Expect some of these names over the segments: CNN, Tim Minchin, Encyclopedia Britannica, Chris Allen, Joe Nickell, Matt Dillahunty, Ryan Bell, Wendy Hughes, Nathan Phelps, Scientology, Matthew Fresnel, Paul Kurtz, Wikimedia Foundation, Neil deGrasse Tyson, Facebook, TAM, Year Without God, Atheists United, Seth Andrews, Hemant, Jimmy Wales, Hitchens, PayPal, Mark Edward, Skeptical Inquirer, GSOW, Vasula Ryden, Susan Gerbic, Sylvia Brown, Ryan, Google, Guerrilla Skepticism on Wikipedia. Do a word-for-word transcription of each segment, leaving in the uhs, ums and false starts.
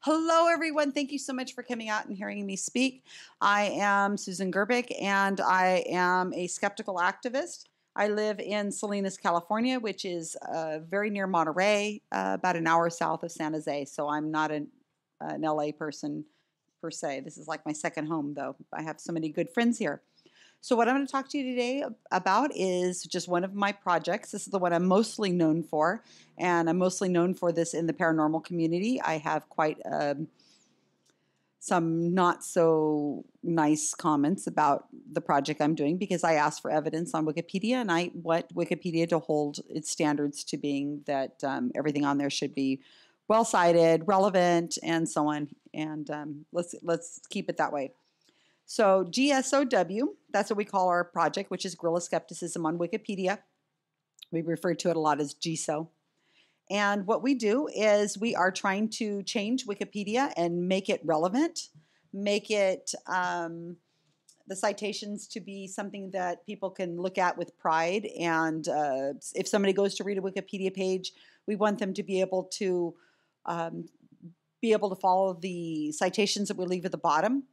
Hello, everyone. Thank you so much for coming out and hearing me speak. I am Susan Gerbic, and I am a skeptical activist. I live in Salinas, California, which is uh, very near Monterey, uh, about an hour south of San Jose. So I'm not an, uh, an L A person per se. This is like my second home, though. I have so many good friends here. So what I'm going to talk to you today about is just one of my projects. This is the one I'm mostly known for, and I'm mostly known for this in the paranormal community. I have quite um, some not so nice comments about the project I'm doing because I asked for evidence on Wikipedia, and I want Wikipedia to hold its standards to being that um, everything on there should be well-cited, relevant, and so on. And um, let's, let's keep it that way. So G S O W, that's what we call our project, which is Guerrilla Skepticism on Wikipedia. We refer to it a lot as G S O. And what we do is we are trying to change Wikipedia and make it relevant, make it um, the citations to be something that people can look at with pride. And uh, if somebody goes to read a Wikipedia page, we want them to be able to um, be able to follow the citations that we leave at the bottom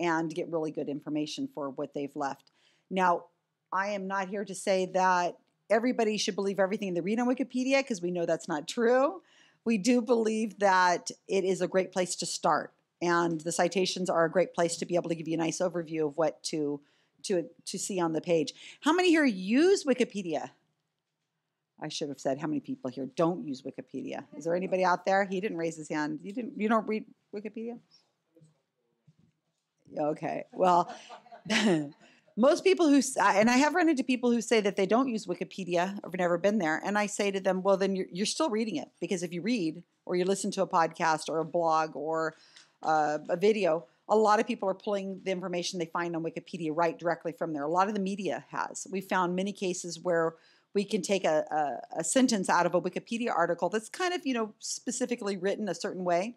and get really good information for what they've left. Now, I am not here to say that everybody should believe everything they read on Wikipedia, because we know that's not true. We do believe that it is a great place to start, and the citations are a great place to be able to give you a nice overview of what to, to, to see on the page. How many here use Wikipedia? I should have said how many people here don't use Wikipedia. Is there anybody out there? He didn't raise his hand. You didn't, you don't read Wikipedia? Okay, well, most people who, and I have run into people who say that they don't use Wikipedia or have never been there, and I say to them, well, then you're, you're still reading it, because if you read or you listen to a podcast or a blog or uh, a video, a lot of people are pulling the information they find on Wikipedia right directly from there. A lot of the media has. We found many cases where we can take a, a, a sentence out of a Wikipedia article that's kind of, you know, specifically written a certain way,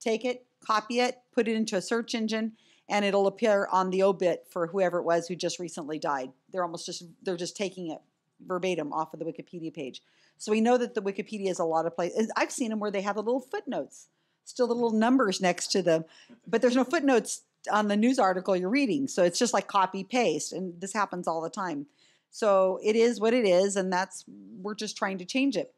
take it, copy it, put it into a search engine, and it'll appear on the obit for whoever it was who just recently died. They're almost just, they're just taking it verbatim off of the Wikipedia page. So we know that the Wikipedia is a lot of places. I've seen them where they have the little footnotes, still the little numbers next to them, but there's no footnotes on the news article you're reading. So it's just like copy paste, and this happens all the time. So it is what it is, and that's, we're just trying to change it.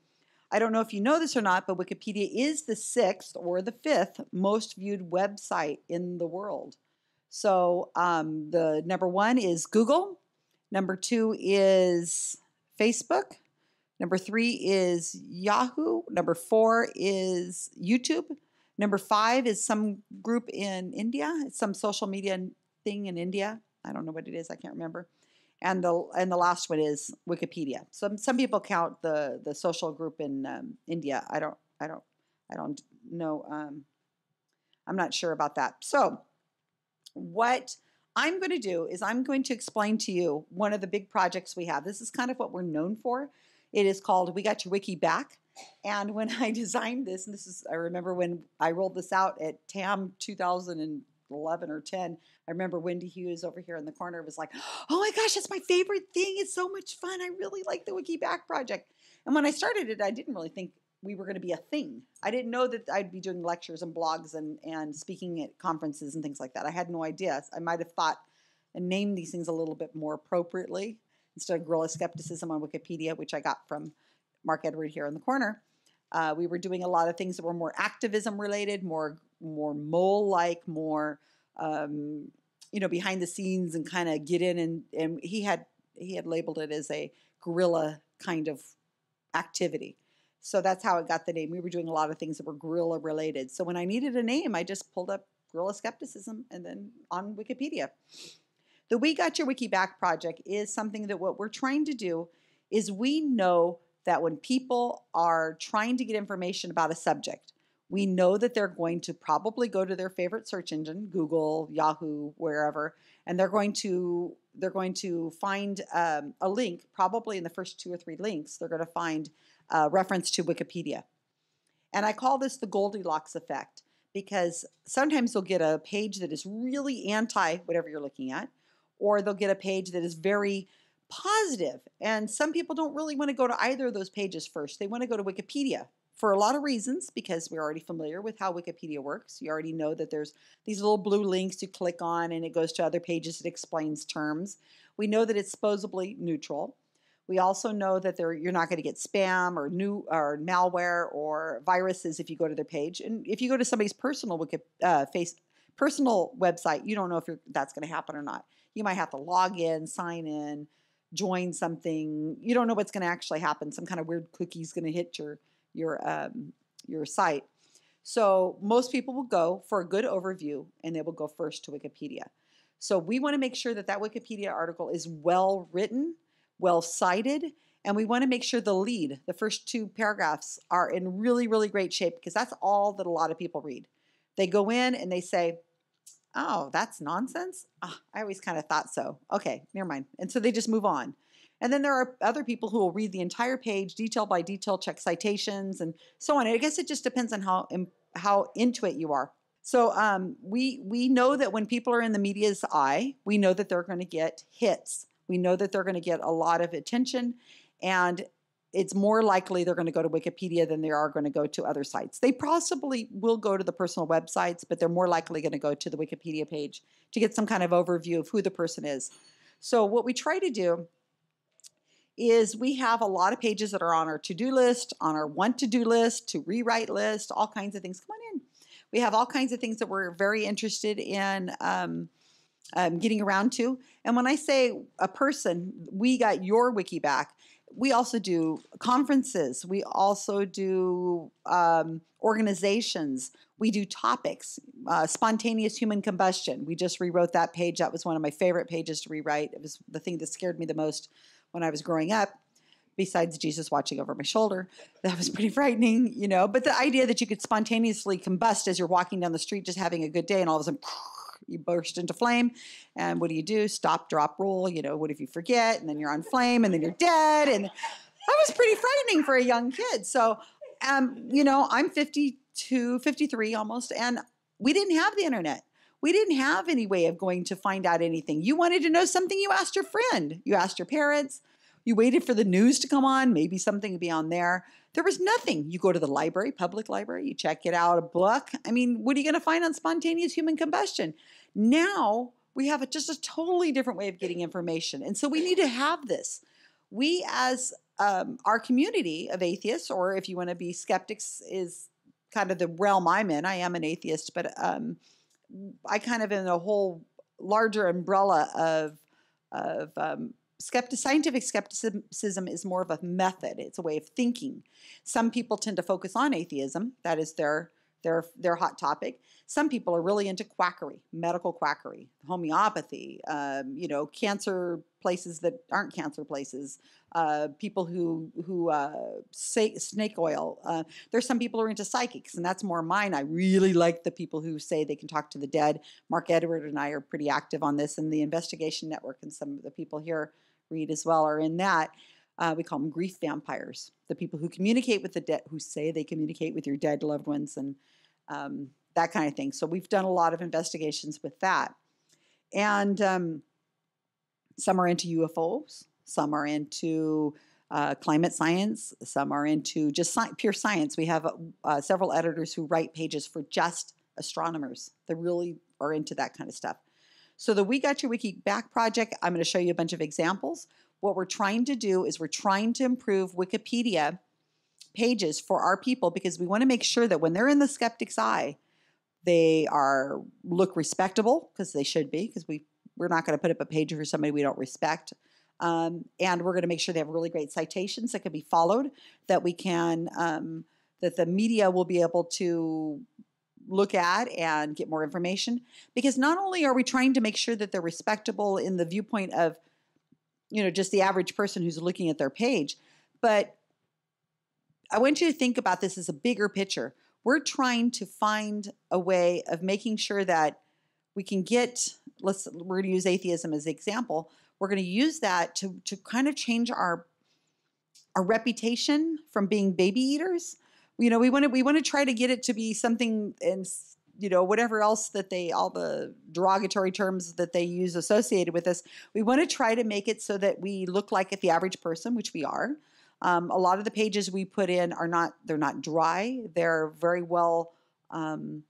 I don't know if you know this or not, but Wikipedia is the sixth or the fifth most viewed website in the world. So um, the number one is Google, number two is Facebook, number three is Yahoo, number four is YouTube, number five is some group in India, it's some social media thing in India. I don't know what it is, I can't remember. And the and the last one is Wikipedia. Some some people count the the social group in um, India. I don't I don't I don't know. Um, I'm not sure about that. So what I'm going to do is I'm going to explain to you one of the big projects we have. This is kind of what we're known for. It is called We Got Your Wiki Back. And when I designed this, and this is, I remember when I rolled this out at TAM two thousand eleven or ten, I remember Wendy Hughes over here in the corner was like, oh my gosh, that's my favorite thing. It's so much fun. I really like the Wiki Back project. And when I started it, I didn't really think we were going to be a thing. I didn't know that I'd be doing lectures and blogs and, and speaking at conferences and things like that. I had no idea. I might have thought and named these things a little bit more appropriately instead of Guerrilla Skepticism on Wikipedia, which I got from Mark Edward here in the corner. Uh, we were doing a lot of things that were more activism related, more more mole-like, more um, you know, behind the scenes and kind of get in and and he had he had labeled it as a guerrilla kind of activity. So that's how it got the name. We were doing a lot of things that were guerrilla related. So when I needed a name, I just pulled up Guerrilla Skepticism and then on Wikipedia. The We Got Your Wiki Back project is something that what we're trying to do is we know that when people are trying to get information about a subject, we know that they're going to probably go to their favorite search engine, Google, Yahoo, wherever, and they're going to they're going to find um, a link, probably in the first two or three links, they're going to find Uh, reference to Wikipedia. And I call this the Goldilocks effect because sometimes they'll get a page that is really anti whatever you're looking at, or they'll get a page that is very positive. And some people don't really want to go to either of those pages first. They want to go to Wikipedia for a lot of reasons, because we're already familiar with how Wikipedia works. You already know that there's these little blue links you click on and it goes to other pages that explains terms. We know that it's supposedly neutral. We also know that there, you're not going to get spam or new or malware or viruses if you go to their page. And if you go to somebody's personal wiki, uh, face, personal website, you don't know if you're, that's going to happen or not. You might have to log in, sign in, join something. You don't know what's going to actually happen. Some kind of weird cookie is going to hit your your um, your site. So most people will go for a good overview, and they will go first to Wikipedia. So we want to make sure that that Wikipedia article is well written, well cited, and we want to make sure the lead, the first two paragraphs, are in really, really great shape, because that's all that a lot of people read. They go in and they say, oh, that's nonsense? Oh, I always kind of thought so. Okay, never mind. And so they just move on. And then there are other people who will read the entire page, detail by detail, check citations, and so on. I guess it just depends on how how into it you are. So um, we, we know that when people are in the media's eye, we know that they're going to get hits. We know that they're going to get a lot of attention, and it's more likely they're going to go to Wikipedia than they are going to go to other sites. They possibly will go to the personal websites, but they're more likely going to go to the Wikipedia page to get some kind of overview of who the person is. So what we try to do is we have a lot of pages that are on our to-do list, on our want to-do list, to rewrite list, all kinds of things. Come on in. We have all kinds of things that we're very interested in um, um, getting around to. And when I say a person, we got your wiki back. We also do conferences. We also do um, organizations. We do topics. Uh, spontaneous human combustion. We just rewrote that page. That was one of my favorite pages to rewrite. It was the thing that scared me the most when I was growing up, besides Jesus watching over my shoulder. That was pretty frightening, you know. But the idea that you could spontaneously combust as you're walking down the street just having a good day, and all of a sudden, you burst into flame, and what do you do? Stop, drop, roll. You know, what if you forget, and then you're on flame, and then you're dead, and that was pretty frightening for a young kid. So, um, you know, I'm fifty-two, fifty-three almost, and we didn't have the internet. We didn't have any way of going to find out anything. You wanted to know something, you asked your friend, you asked your parents, you waited for the news to come on, maybe something would be on there. There was nothing. You go to the library, public library, you check it out, a book. I mean, what are you going to find on spontaneous human combustion? Now we have a, just a totally different way of getting information. And so we need to have this. We as um, our community of atheists, or if you want to be skeptics, is kind of the realm I'm in. I am an atheist, but um, I kind of in a whole larger umbrella of, of um, Skeptic, scientific skepticism is more of a method. It's a way of thinking. Some people tend to focus on atheism. That is their, their, their hot topic. Some people are really into quackery, medical quackery, homeopathy, um, you know, cancer places that aren't cancer places, uh, people who, who uh, say snake oil. Uh, there's some people who are into psychics, and that's more mine. I really like the people who say they can talk to the dead. Mark Edward and I are pretty active on this, and the Investigation Network and some of the people here read as well are in that. Uh, we call them grief vampires, the people who communicate with the dead, who say they communicate with your dead loved ones, and um, that kind of thing. So we've done a lot of investigations with that. And um, some are into U F Os, some are into uh, climate science, some are into just sci pure science. We have uh, several editors who write pages for just astronomers that really are into that kind of stuff. So the We Got Your Wiki Back project, I'm going to show you a bunch of examples. What we're trying to do is we're trying to improve Wikipedia pages for our people, because we want to make sure that when they're in the skeptic's eye, they are look respectable, because they should be, because we, we're not going to put up a page for somebody we don't respect. Um, and we're going to make sure they have really great citations that can be followed, that we can, um, that the media will be able to look at and get more information, because not only are we trying to make sure that they're respectable in the viewpoint of, you know, just the average person who's looking at their page, but I want you to think about this as a bigger picture. We're trying to find a way of making sure that we can get, let's, we're going to use atheism as an example. We're going to use that to, to kind of change our, our reputation from being baby eaters. You know, we want to we want to try to get it to be something, and you know, whatever else that they, all the derogatory terms that they use associated with us, we want to try to make it so that we look like at the average person, which we are. Um, a lot of the pages we put in are not, they're not dry. They're very well, um,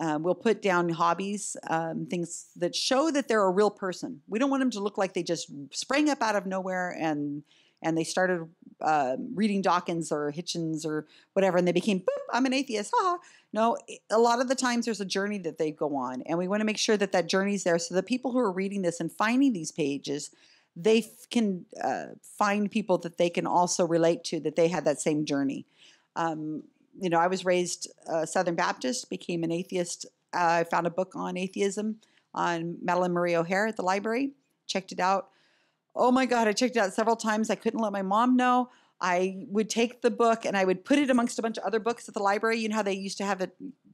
uh, we'll put down hobbies, um, things that show that they're a real person. We don't want them to look like they just sprang up out of nowhere and and they started uh, reading Dawkins or Hitchens or whatever, and they became, boop, I'm an atheist, ha. No, a lot of the times there's a journey that they go on, and we want to make sure that that journey's there so the people who are reading this and finding these pages, they can uh, find people that they can also relate to, that they had that same journey. Um, you know, I was raised uh, Southern Baptist, became an atheist. Uh, I found a book on atheism on Madeleine Marie O'Hare at the library, checked it out. Oh my God, I checked it out several times. I couldn't let my mom know. I would take the book and I would put it amongst a bunch of other books at the library. You know how they used to have a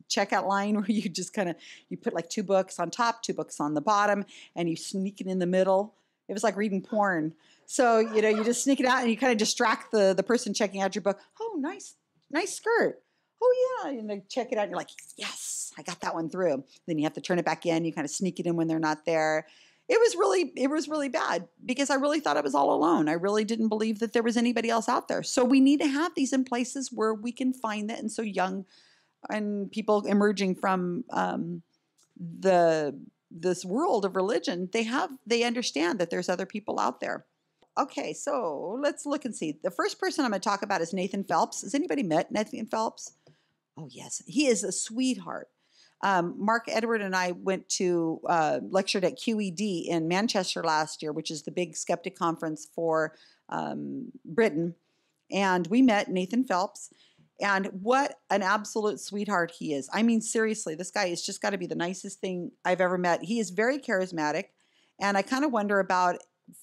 checkout line where you just kind of, you put like two books on top, two books on the bottom, and you sneak it in the middle. It was like reading porn. So, you know, you just sneak it out and you kind of distract the, the person checking out your book. Oh, nice, nice skirt. Oh yeah, and they check it out and you're like, yes, I got that one through. Then you have to turn it back in. You kind of sneak it in when they're not there. It was really, it was really bad because I really thought I was all alone. I really didn't believe that there was anybody else out there. So we need to have these in places where we can find that. And so young and people emerging from um, the this world of religion, they have, they understand that there's other people out there. Okay, so let's look and see. The first person I'm going to talk about is Nathan Phelps. Has anybody met Nathan Phelps? Oh yes, he is a sweetheart. Um, Mark Edward and I went to, uh, lectured at Q E D in Manchester last year, which is the big skeptic conference for, um, Britain. And we met Nathan Phelps, and what an absolute sweetheart he is. I mean, seriously, this guy has just got to be the nicest thing I've ever met. He is very charismatic, and I kind of wonder about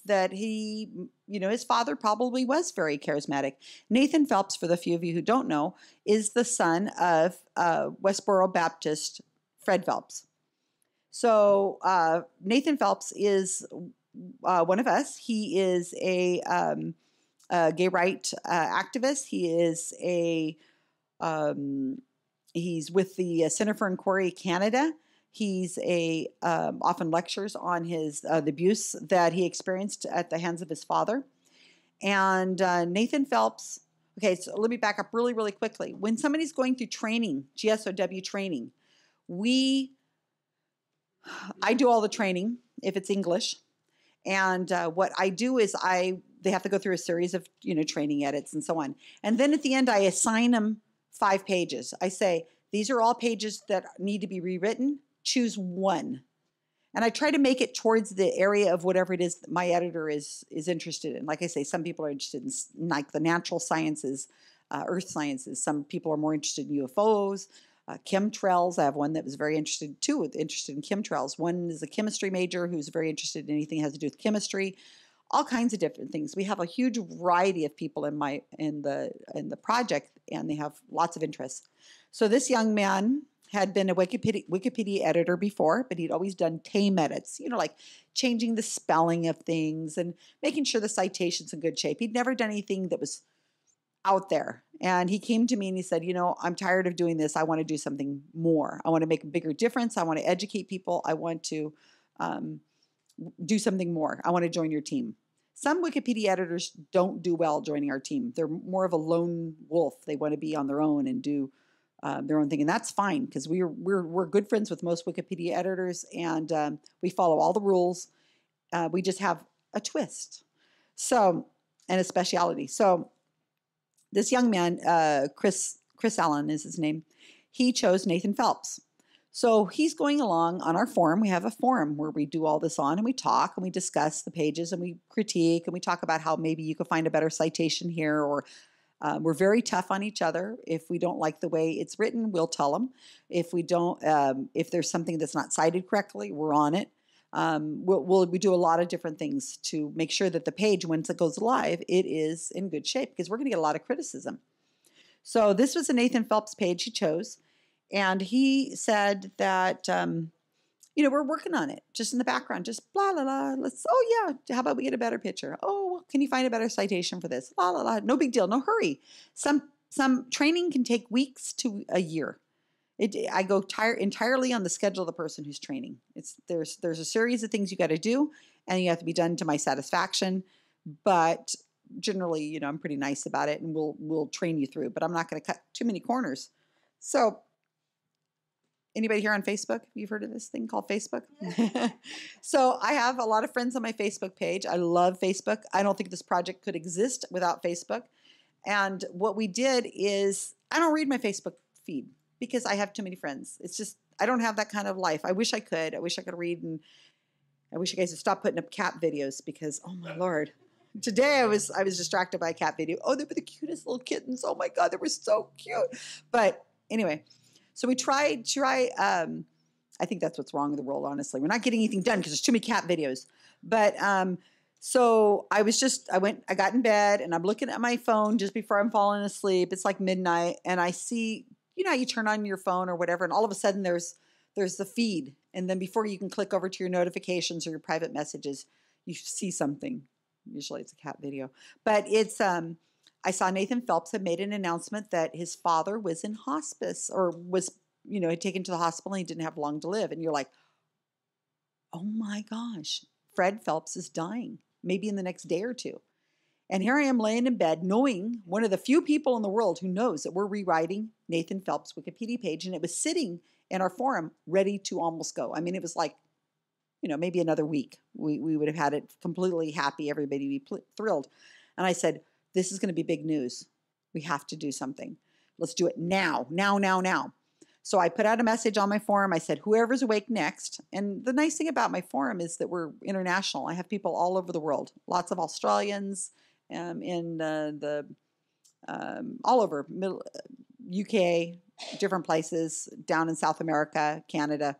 that he, you know, his father probably was very charismatic. Nathan Phelps, for the few of you who don't know, is the son of uh, Westboro Baptist Fred Phelps. So uh, Nathan Phelps is uh, one of us. He is a, um, a gay right uh, activist. He is a um, he's with the Center for Inquiry Canada. He's a um, often lectures on his uh, the abuse that he experienced at the hands of his father. And uh, Nathan Phelps, okay, so let me back up really, really quickly. When somebody's going through training, G S O W training, we, I do all the training if it's English. And uh, what I do is I, they have to go through a series of, you know, training edits and so on. And then at the end, I assign them five pages. I say, these are all pages that need to be rewritten. Choose one. And I try to make it towards the area of whatever it is that my editor is is interested in. Like I say, some people are interested in like the natural sciences, uh, earth sciences. Some people are more interested in U F Os, uh, chemtrails. I have one that was very interested too, interested in chemtrails. One is a chemistry major who's very interested in anything that has to do with chemistry. All kinds of different things. We have a huge variety of people in my in the in the project, and they have lots of interests. So this young man had been a Wikipedia, Wikipedia editor before, but he'd always done TAM edits, you know, like changing the spelling of things and making sure the citation's in good shape. He'd never done anything that was out there. And he came to me and he said, you know, I'm tired of doing this. I want to do something more. I want to make a bigger difference. I want to educate people. I want to um, do something more. I want to join your team. Some Wikipedia editors don't do well joining our team. They're more of a lone wolf. They want to be on their own and do Um, their own thing, and that's fine because we're we're we're good friends with most Wikipedia editors, and um, we follow all the rules. Uh, we just have a twist, so and a speciality. So this young man, uh, Chris Chris Allen is his name. He chose Nathan Phelps. So he's going along on our forum. We have a forum where we do all this on, and we talk and we discuss the pages and we critique and we talk about how maybe you could find a better citation here or. Uh, we're very tough on each other. If we don't like the way it's written, we'll tell them. If we don't, um, if there's something that's not cited correctly, we're on it. Um, we'll, we'll, we do a lot of different things to make sure that the page, once it goes live, it is in good shape because we're going to get a lot of criticism. So this was a Nathan Phelps page he chose, and he said that, um, you know, we're working on it just in the background, just blah, la, la. Let's, oh yeah, how about we get a better picture? Oh, can you find a better citation for this? La, la, la, no big deal, no hurry. Some, some training can take weeks to a year. It, I go tire, entirely on the schedule of the person who's training. It's, there's, there's a series of things you got to do, and you have to be done to my satisfaction, but generally, you know, I'm pretty nice about it, and we'll we'll train you through, but I'm not going to cut too many corners. So anybody here on Facebook? You've heard of this thing called Facebook? Yeah. So I have a lot of friends on my Facebook page. I love Facebook. I don't think this project could exist without Facebook. And what we did is, I don't read my Facebook feed because I have too many friends. It's just, I don't have that kind of life. I wish I could. I wish I could read, and I wish you guys would stop putting up cat videos because, oh my Lord. Today I was I was distracted by a cat video. Oh, they were the cutest little kittens. Oh my God, they were so cute. But anyway, so we tried, try, um, I think that's what's wrong with the world, honestly. We're not getting anything done because there's too many cat videos. But um, so I was just, I went, I got in bed and I'm looking at my phone just before I'm falling asleep. It's like midnight, and I see, you know, you turn on your phone or whatever, and all of a sudden there's there's the feed. And then before you can click over to your notifications or your private messages, you see something. Usually it's a cat video, but it's, um, I saw Nathan Phelps had made an announcement that his father was in hospice, or was, you know, had taken to the hospital, and he didn't have long to live. And you're like, oh my gosh, Fred Phelps is dying maybe in the next day or two. And here I am laying in bed knowing, one of the few people in the world who knows that we're rewriting Nathan Phelps' Wikipedia page. And it was sitting in our forum ready to almost go. I mean, it was like, you know, maybe another week, we, we would have had it completely happy. Everybody be pl- thrilled. And I said, this is going to be big news. We have to do something. Let's do it now, now, now, now. So I put out a message on my forum. I said, whoever's awake next. And the nice thing about my forum is that we're international. I have people all over the world, lots of Australians, um, in uh, the, um, all over middle, U K, different places, down in South America, Canada.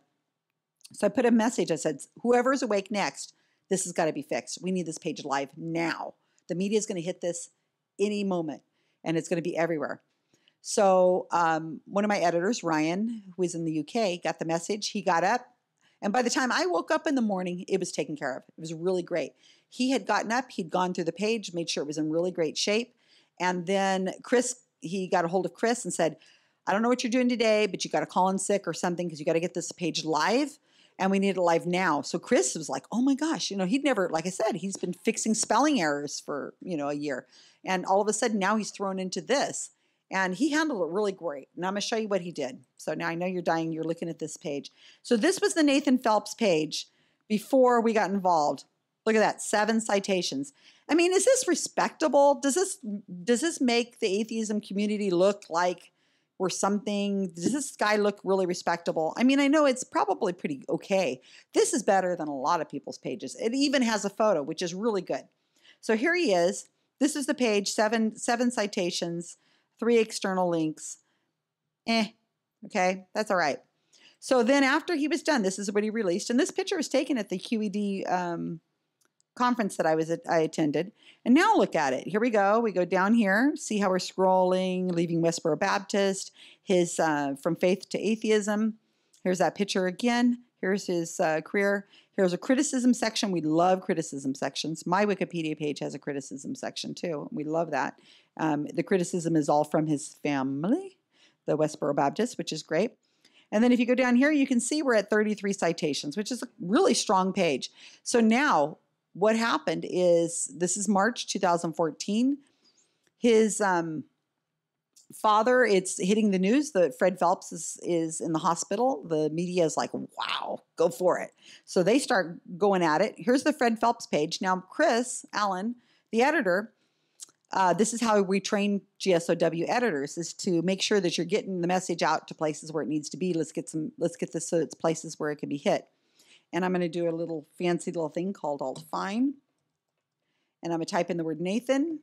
So I put a message. I said, whoever's awake next, this has got to be fixed. We need this page live now. The media is going to hit this any moment, and it's going to be everywhere. So um, one of my editors, Ryan, who is in the U K, got the message. He got up, and by the time I woke up in the morning, it was taken care of. It was really great. He had gotten up. He'd gone through the page, made sure it was in really great shape. And then Chris, he got a hold of Chris and said, I don't know what you're doing today, but you got to call in sick or something because you got to get this page live. And we need it live now. So Chris was like, oh my gosh, you know, he'd never, like I said, he's been fixing spelling errors for, you know, a year. And all of a sudden now he's thrown into this, and he handled it really great. And I'm going to show you what he did. So now I know you're dying. You're looking at this page. So this was the Nathan Phelps page before we got involved. Look at that. Seven citations. I mean, is this respectable? Does this, does this make the atheism community look like or something? Does this guy look really respectable? I mean, I know it's probably pretty okay. This is better than a lot of people's pages. It even has a photo, which is really good. So here he is. This is the page, seven, seven citations, three external links. Eh, okay, that's all right. So then after he was done, this is what he released. And this picture was taken at the Q E D um, conference that I was at, I attended. And now look at it. Here we go. We go down here. See how we're scrolling, leaving Westboro Baptist, his uh, from faith to atheism. Here's that picture again. Here's his uh, career. Here's a criticism section. We love criticism sections. My Wikipedia page has a criticism section too. We love that. Um, the criticism is all from his family, the Westboro Baptist, which is great. And then if you go down here, you can see we're at thirty-three citations, which is a really strong page. So now, what happened is, this is March two thousand fourteen. His um, father, it's hitting the news that Fred Phelps is, is in the hospital. The media is like, wow, go for it. So they start going at it. Here's the Fred Phelps page. Now, Chris Allen, the editor, uh, this is how we train G S O W editors, is to make sure that you're getting the message out to places where it needs to be. Let's get some, let's get this so it's places where it can be hit. And I'm going to do a little fancy little thing called Alt Fine. And I'm going to type in the word Nathan.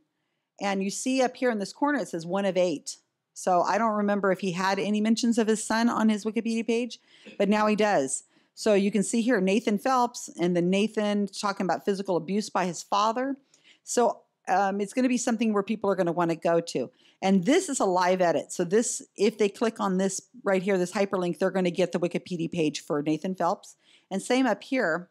And you see up here in this corner, it says one of eight. So I don't remember if he had any mentions of his son on his Wikipedia page, but now he does. So you can see here, Nathan Phelps, and then Nathan talking about physical abuse by his father. So um, it's going to be something where people are going to want to go to. And this is a live edit. So this, if they click on this right here, this hyperlink, they're going to get the Wikipedia page for Nathan Phelps. And same up here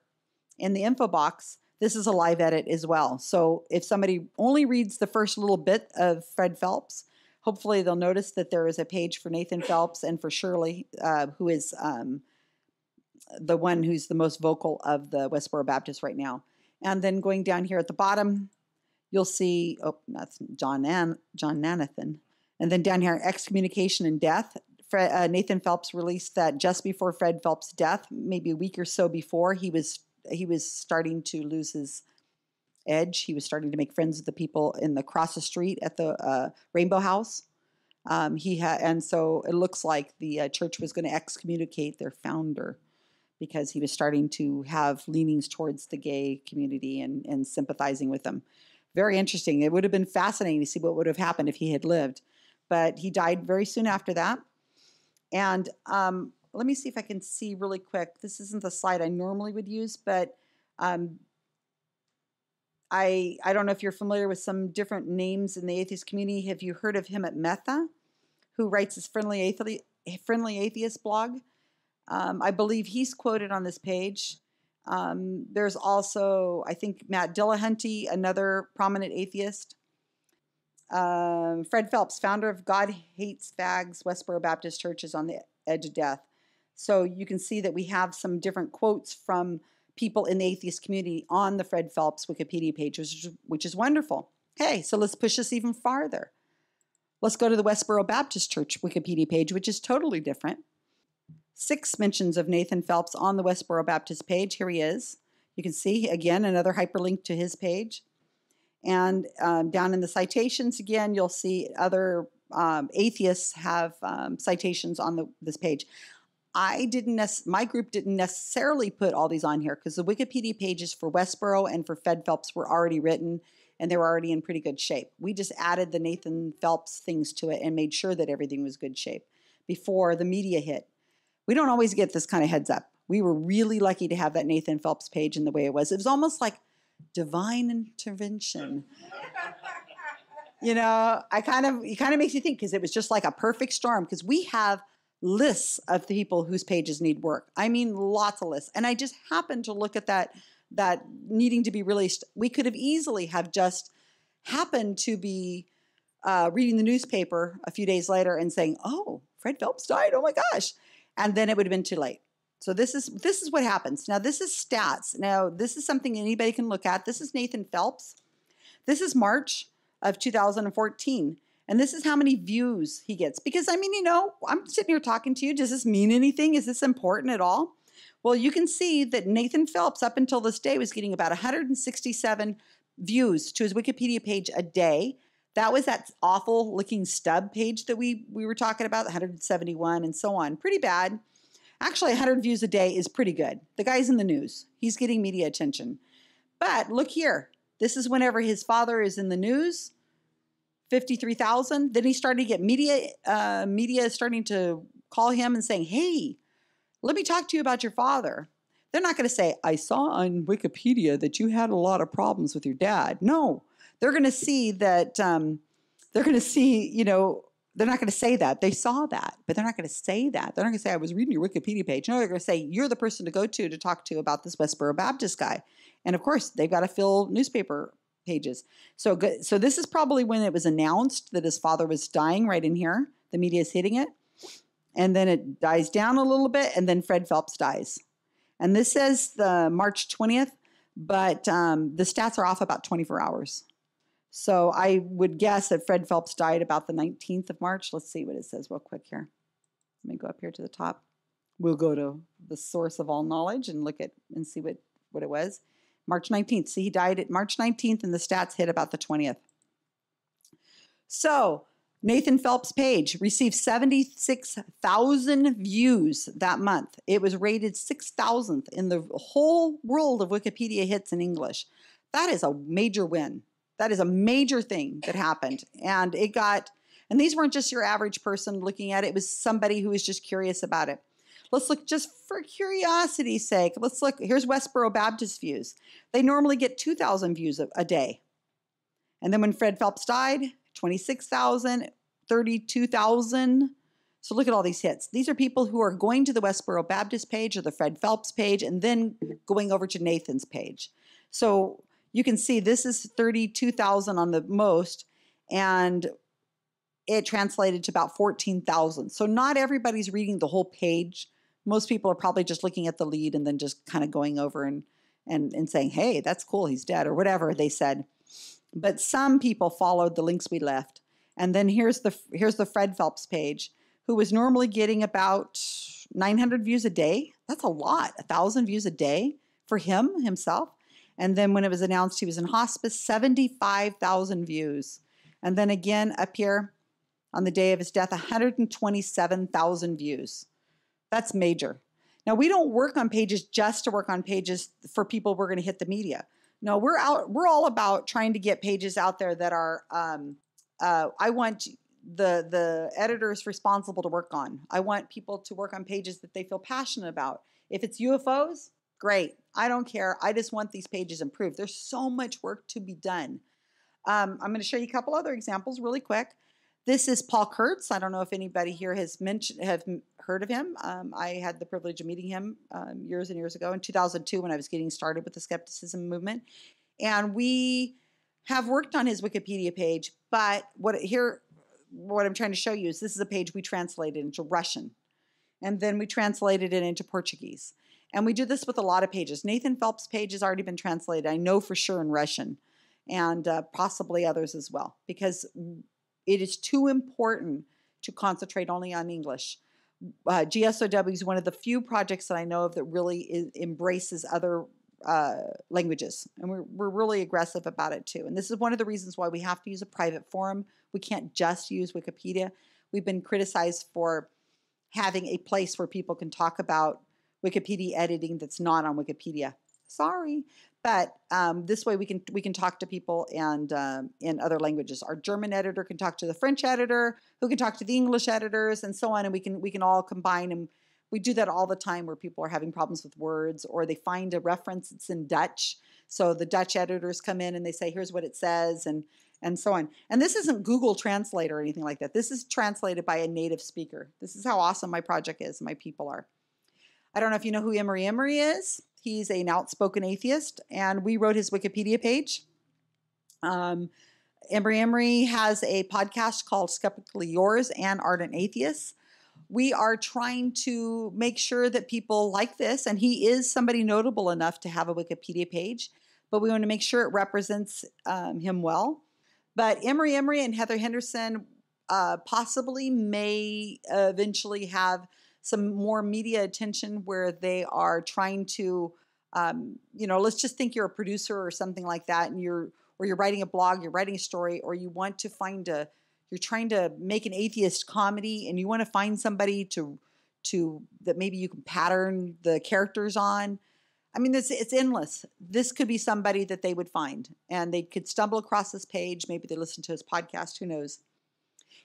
in the info box, this is a live edit as well. So if somebody only reads the first little bit of Fred Phelps, hopefully they'll notice that there is a page for Nathan Phelps and for Shirley, uh, who is um, the one who's the most vocal of the Westboro Baptist right now. And then going down here at the bottom, you'll see, oh, that's John Nan, John Nanathan. And then down here, excommunication and death. Fred, uh, Nathan Phelps released that just before Fred Phelps' death, maybe a week or so before, he was he was starting to lose his edge. He was starting to make friends with the people in the cross the street at the uh, Rainbow House. Um, he ha and so it looks like the uh, church was going to excommunicate their founder because he was starting to have leanings towards the gay community and, and sympathizing with them. Very interesting. It would have been fascinating to see what would have happened if he had lived. But he died very soon after that. And um, let me see if I can see really quick. This isn't the slide I normally would use, but um, I, I don't know if you're familiar with some different names in the atheist community. Have you heard of Hemant Mehta, who writes his Friendly Athe Friendly Atheist blog? Um, I believe he's quoted on this page. Um, there's also, I think, Matt Dillahunty, another prominent atheist. Um, Fred Phelps, founder of God Hates Fags, Westboro Baptist Church, is on the edge of death. So you can see that we have some different quotes from people in the atheist community on the Fred Phelps Wikipedia page, which, which is wonderful. Hey, so let's push this even farther. Let's go to the Westboro Baptist Church Wikipedia page, which is totally different. Six mentions of Nathan Phelps on the Westboro Baptist page. Here he is. You can see, again, another hyperlink to his page. And um, down in the citations, again, you'll see other um, atheists have um, citations on the, this page. I didn't, my group didn't necessarily put all these on here because the Wikipedia pages for Westboro and for Fred Phelps were already written and they were already in pretty good shape. We just added the Nathan Phelps things to it and made sure that everything was good shape before the media hit. We don't always get this kind of heads up. We were really lucky to have that Nathan Phelps page in the way it was. It was almost like divine intervention. You know, I kind of, it kind of makes you think because it was just like a perfect storm because we have lists of the people whose pages need work. I mean, lots of lists. And I just happened to look at that, that needing to be released. We could have easily have just happened to be uh, reading the newspaper a few days later and saying, oh, Fred Phelps died. Oh my gosh. And then it would have been too late. So this is, this is what happens. Now this is stats. Now this is something anybody can look at. This is Nathan Phelps. This is March of two thousand fourteen. And this is how many views he gets. Because, I mean, you know, I'm sitting here talking to you. Does this mean anything? Is this important at all? Well, you can see that Nathan Phelps, up until this day, was getting about one hundred sixty-seven views to his Wikipedia page a day. That was that awful-looking stub page that we, we were talking about, one hundred seventy-one and so on. Pretty bad. Actually, one hundred views a day is pretty good. The guy's in the news. He's getting media attention. But look here. This is whenever his father is in the news. fifty-three thousand. Then he started to get media, uh, media starting to call him and saying, hey, let me talk to you about your father. They're not going to say, I saw on Wikipedia that you had a lot of problems with your dad. No, they're going to see that, um, they're going to see, you know, they're not going to say that. They saw that, but they're not going to say that. They're not going to say, I was reading your Wikipedia page. No, they're going to say, you're the person to go to to talk to about this Westboro Baptist guy. And of course, they've got to fill newspaper pages. So good. So this is probably when it was announced that his father was dying right in here. The media is hitting it. And then it dies down a little bit. And then Fred Phelps dies. And this says the March twentieth, but um, the stats are off about twenty-four hours. So I would guess that Fred Phelps died about the nineteenth of March. Let's see what it says real quick here. Let me go up here to the top. We'll go to the source of all knowledge and look at and see what, what it was. March nineteenth. So he died at March nineteenth, and the stats hit about the twentieth. So Nathan Phelps' page received seventy-six thousand views that month. It was rated six thousandth in the whole world of Wikipedia hits in English. That is a major win. That is a major thing that happened. And it got, and these weren't just your average person looking at it. It was somebody who was just curious about it. Let's look, just for curiosity's sake, let's look. Here's Westboro Baptist views. They normally get two thousand views a, a day. And then when Fred Phelps died, twenty-six thousand, thirty-two thousand. So look at all these hits. These are people who are going to the Westboro Baptist page or the Fred Phelps page and then going over to Nathan's page. So you can see this is thirty-two thousand on the most, and it translated to about fourteen thousand. So not everybody's reading the whole page. Most people are probably just looking at the lead and then just kind of going over and, and, and saying, hey, that's cool, he's dead, or whatever they said. But some people followed the links we left. And then here's the here's the Fred Phelps page, who was normally getting about nine hundred views a day. That's a lot, one thousand views a day for him, himself. And then when it was announced he was in hospice, seventy-five thousand views. And then again up here on the day of his death, one hundred twenty-seven thousand views. That's major. Now, we don't work on pages just to work on pages for people we're going to hit the media. No, we're out. We're all about trying to get pages out there that are, um, uh, I want the, the editors responsible to work on. I want people to work on pages that they feel passionate about. If it's U F Os, great. I don't care. I just want these pages improved. There's so much work to be done. Um, I'm going to show you a couple other examples really quick. This is Paul Kurtz. I don't know if anybody here has mentioned, have heard of him. Um, I had the privilege of meeting him um, years and years ago in two thousand two when I was getting started with the skepticism movement. And we have worked on his Wikipedia page, but what here, what I'm trying to show you is this is a page we translated into Russian, and then we translated it into Portuguese. And we do this with a lot of pages. Nathan Phelps' page has already been translated, I know for sure, in Russian, and uh, possibly others as well, because it is too important to concentrate only on English. Uh, G S O W is one of the few projects that I know of that really is, embraces other uh, languages. And we're, we're really aggressive about it too. And this is one of the reasons why we have to use a private forum. We can't just use Wikipedia. We've been criticized for having a place where people can talk about Wikipedia editing that's not on Wikipedia. Sorry. But um, this way we can we can talk to people and um, in other languages. Our German editor can talk to the French editor, who can talk to the English editors, and so on. And we can we can all combine, and we do that all the time where people are having problems with words, or they find a reference that's in Dutch. So the Dutch editors come in and they say, here's what it says, and and so on. And this isn't Google Translate or anything like that. This is translated by a native speaker. This is how awesome my project is, my people are. I don't know if you know who Emery Emery is. He's an outspoken atheist, and we wrote his Wikipedia page. Um, Emery Emery has a podcast called Skeptically Yours and Ardent Atheists. We are trying to make sure that people like this, and he is somebody notable enough to have a Wikipedia page, but we want to make sure it represents um, him well. But Emery Emery and Heather Henderson uh, possibly may eventually have some more media attention where they are trying to, um, you know, let's just think you're a producer or something like that, and you're, or you're writing a blog, you're writing a story, or you want to find a, you're trying to make an atheist comedy, and you want to find somebody to, to, that maybe you can pattern the characters on. I mean, this, it's endless. This could be somebody that they would find, and they could stumble across this page. Maybe they listen to his podcast, who knows.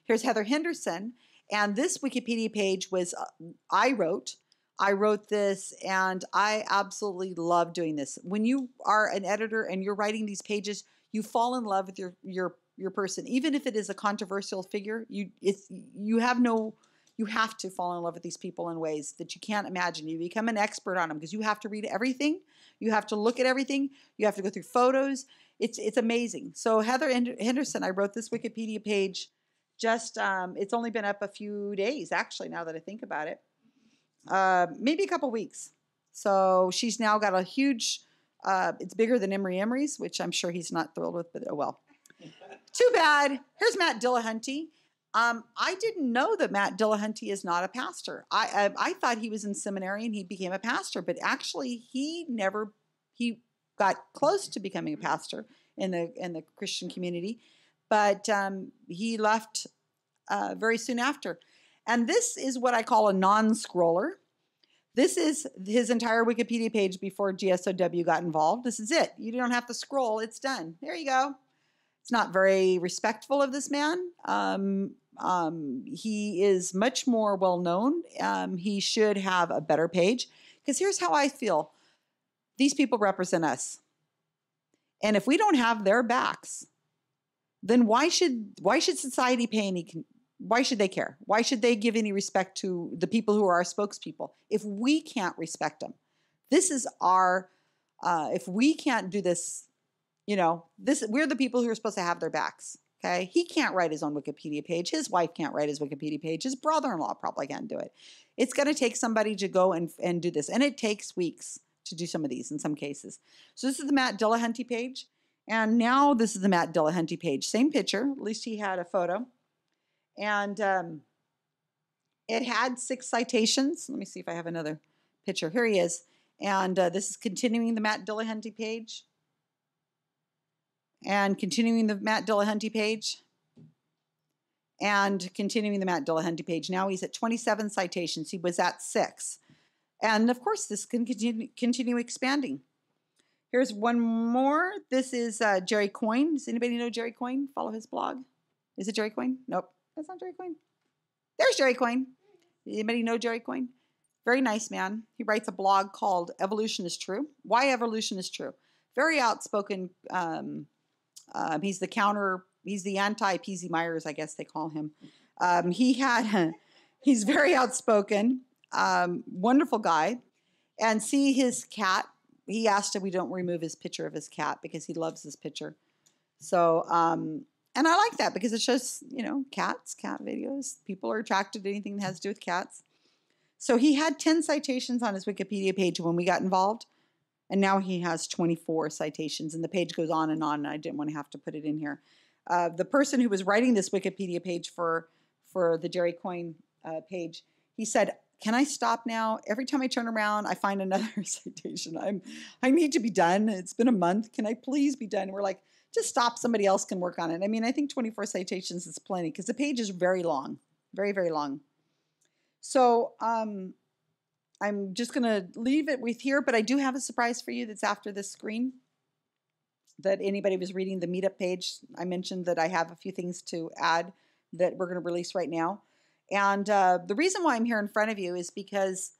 Here's Heather Henderson. And this Wikipedia page was, uh, I wrote, I wrote this, and I absolutely love doing this. When you are an editor and you're writing these pages, you fall in love with your, your, your person. Even if it is a controversial figure, you, it's, you have no, you have to fall in love with these people in ways that you can't imagine. You become an expert on them because you have to read everything. You have to look at everything. You have to go through photos. It's, it's amazing. So Heather Henderson, I wrote this Wikipedia page. Just, um, it's only been up a few days, actually, now that I think about it. Uh, maybe a couple weeks. So she's now got a huge, uh, it's bigger than Emery Emery's, which I'm sure he's not thrilled with, but oh well. Too bad. Here's Matt Dillahunty. Um, I didn't know that Matt Dillahunty is not a pastor. I, I I thought he was in seminary and he became a pastor, but actually he never, he got close to becoming a pastor in the, in the Christian community. But um, he left uh, very soon after. And this is what I call a non-scroller. This is his entire Wikipedia page before G S O W got involved. This is it. You don't have to scroll. It's done. There you go. It's not very respectful of this man. Um, um, he is much more well-known. Um, he should have a better page. Because here's how I feel. These people represent us. And if we don't have their backs, then why should why should society pay any, why should they care? Why should they give any respect to the people who are our spokespeople if we can't respect them? This is our, uh, if we can't do this, you know, this we're the people who are supposed to have their backs, okay? He can't write his own Wikipedia page. His wife can't write his Wikipedia page. His brother-in-law probably can't do it. It's going to take somebody to go and, and do this, and it takes weeks to do some of these in some cases. So this is the Matt Dillahunty page. And now this is the Matt Dillahunty page. Same picture. At least he had a photo. And um, it had six citations. Let me see if I have another picture. Here he is. And uh, this is continuing the Matt Dillahunty page. And continuing the Matt Dillahunty page. And continuing the Matt Dillahunty page. Now he's at twenty-seven citations. He was at six. And, of course, this can continue, continue expanding. Here's one more. This is uh, Jerry Coyne. Does anybody know Jerry Coyne? Follow his blog. Is it Jerry Coyne? Nope. That's not Jerry Coyne. There's Jerry Coyne. Anybody know Jerry Coyne? Very nice man. He writes a blog called Evolution is True. Why Evolution is True. Very outspoken. Um, uh, he's the counter... He's the anti-P Z Myers, I guess they call him. Um, he had, he's very outspoken, um, wonderful guy. And see his cat. He asked if we don't remove his picture of his cat because he loves this picture. So, um, and I like that because it shows, you know, cats, cat videos. People are attracted to anything that has to do with cats. So he had ten citations on his Wikipedia page when we got involved. And now he has twenty-four citations. And the page goes on and on. And I didn't want to have to put it in here. Uh, the person who was writing this Wikipedia page for, for the Jerry Coyne uh, page, he said, can I stop now? Every time I turn around, I find another citation. I'm, I need to be done. It's been a month. Can I please be done? And we're like, just stop. Somebody else can work on it. I mean, I think twenty-four citations is plenty because the page is very long, very, very long. So um, I'm just going to leave it with here, but I do have a surprise for you that's after this screen. That anybody was reading the meetup page, I mentioned that I have a few things to add that we're going to release right now. And uh, the reason why I'm here in front of you is because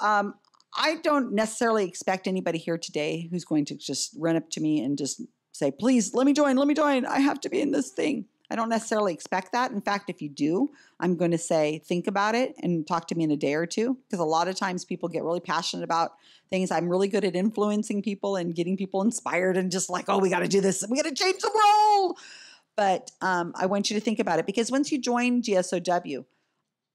um, I don't necessarily expect anybody here today who's going to just run up to me and just say, please, let me join, let me join. I have to be in this thing. I don't necessarily expect that. In fact, if you do, I'm going to say, think about it and talk to me in a day or two. Because a lot of times people get really passionate about things. I'm really good at influencing people and getting people inspired and just like, oh, we got to do this. We got to change the world. But um, I want you to think about it. Because once you join G S O W,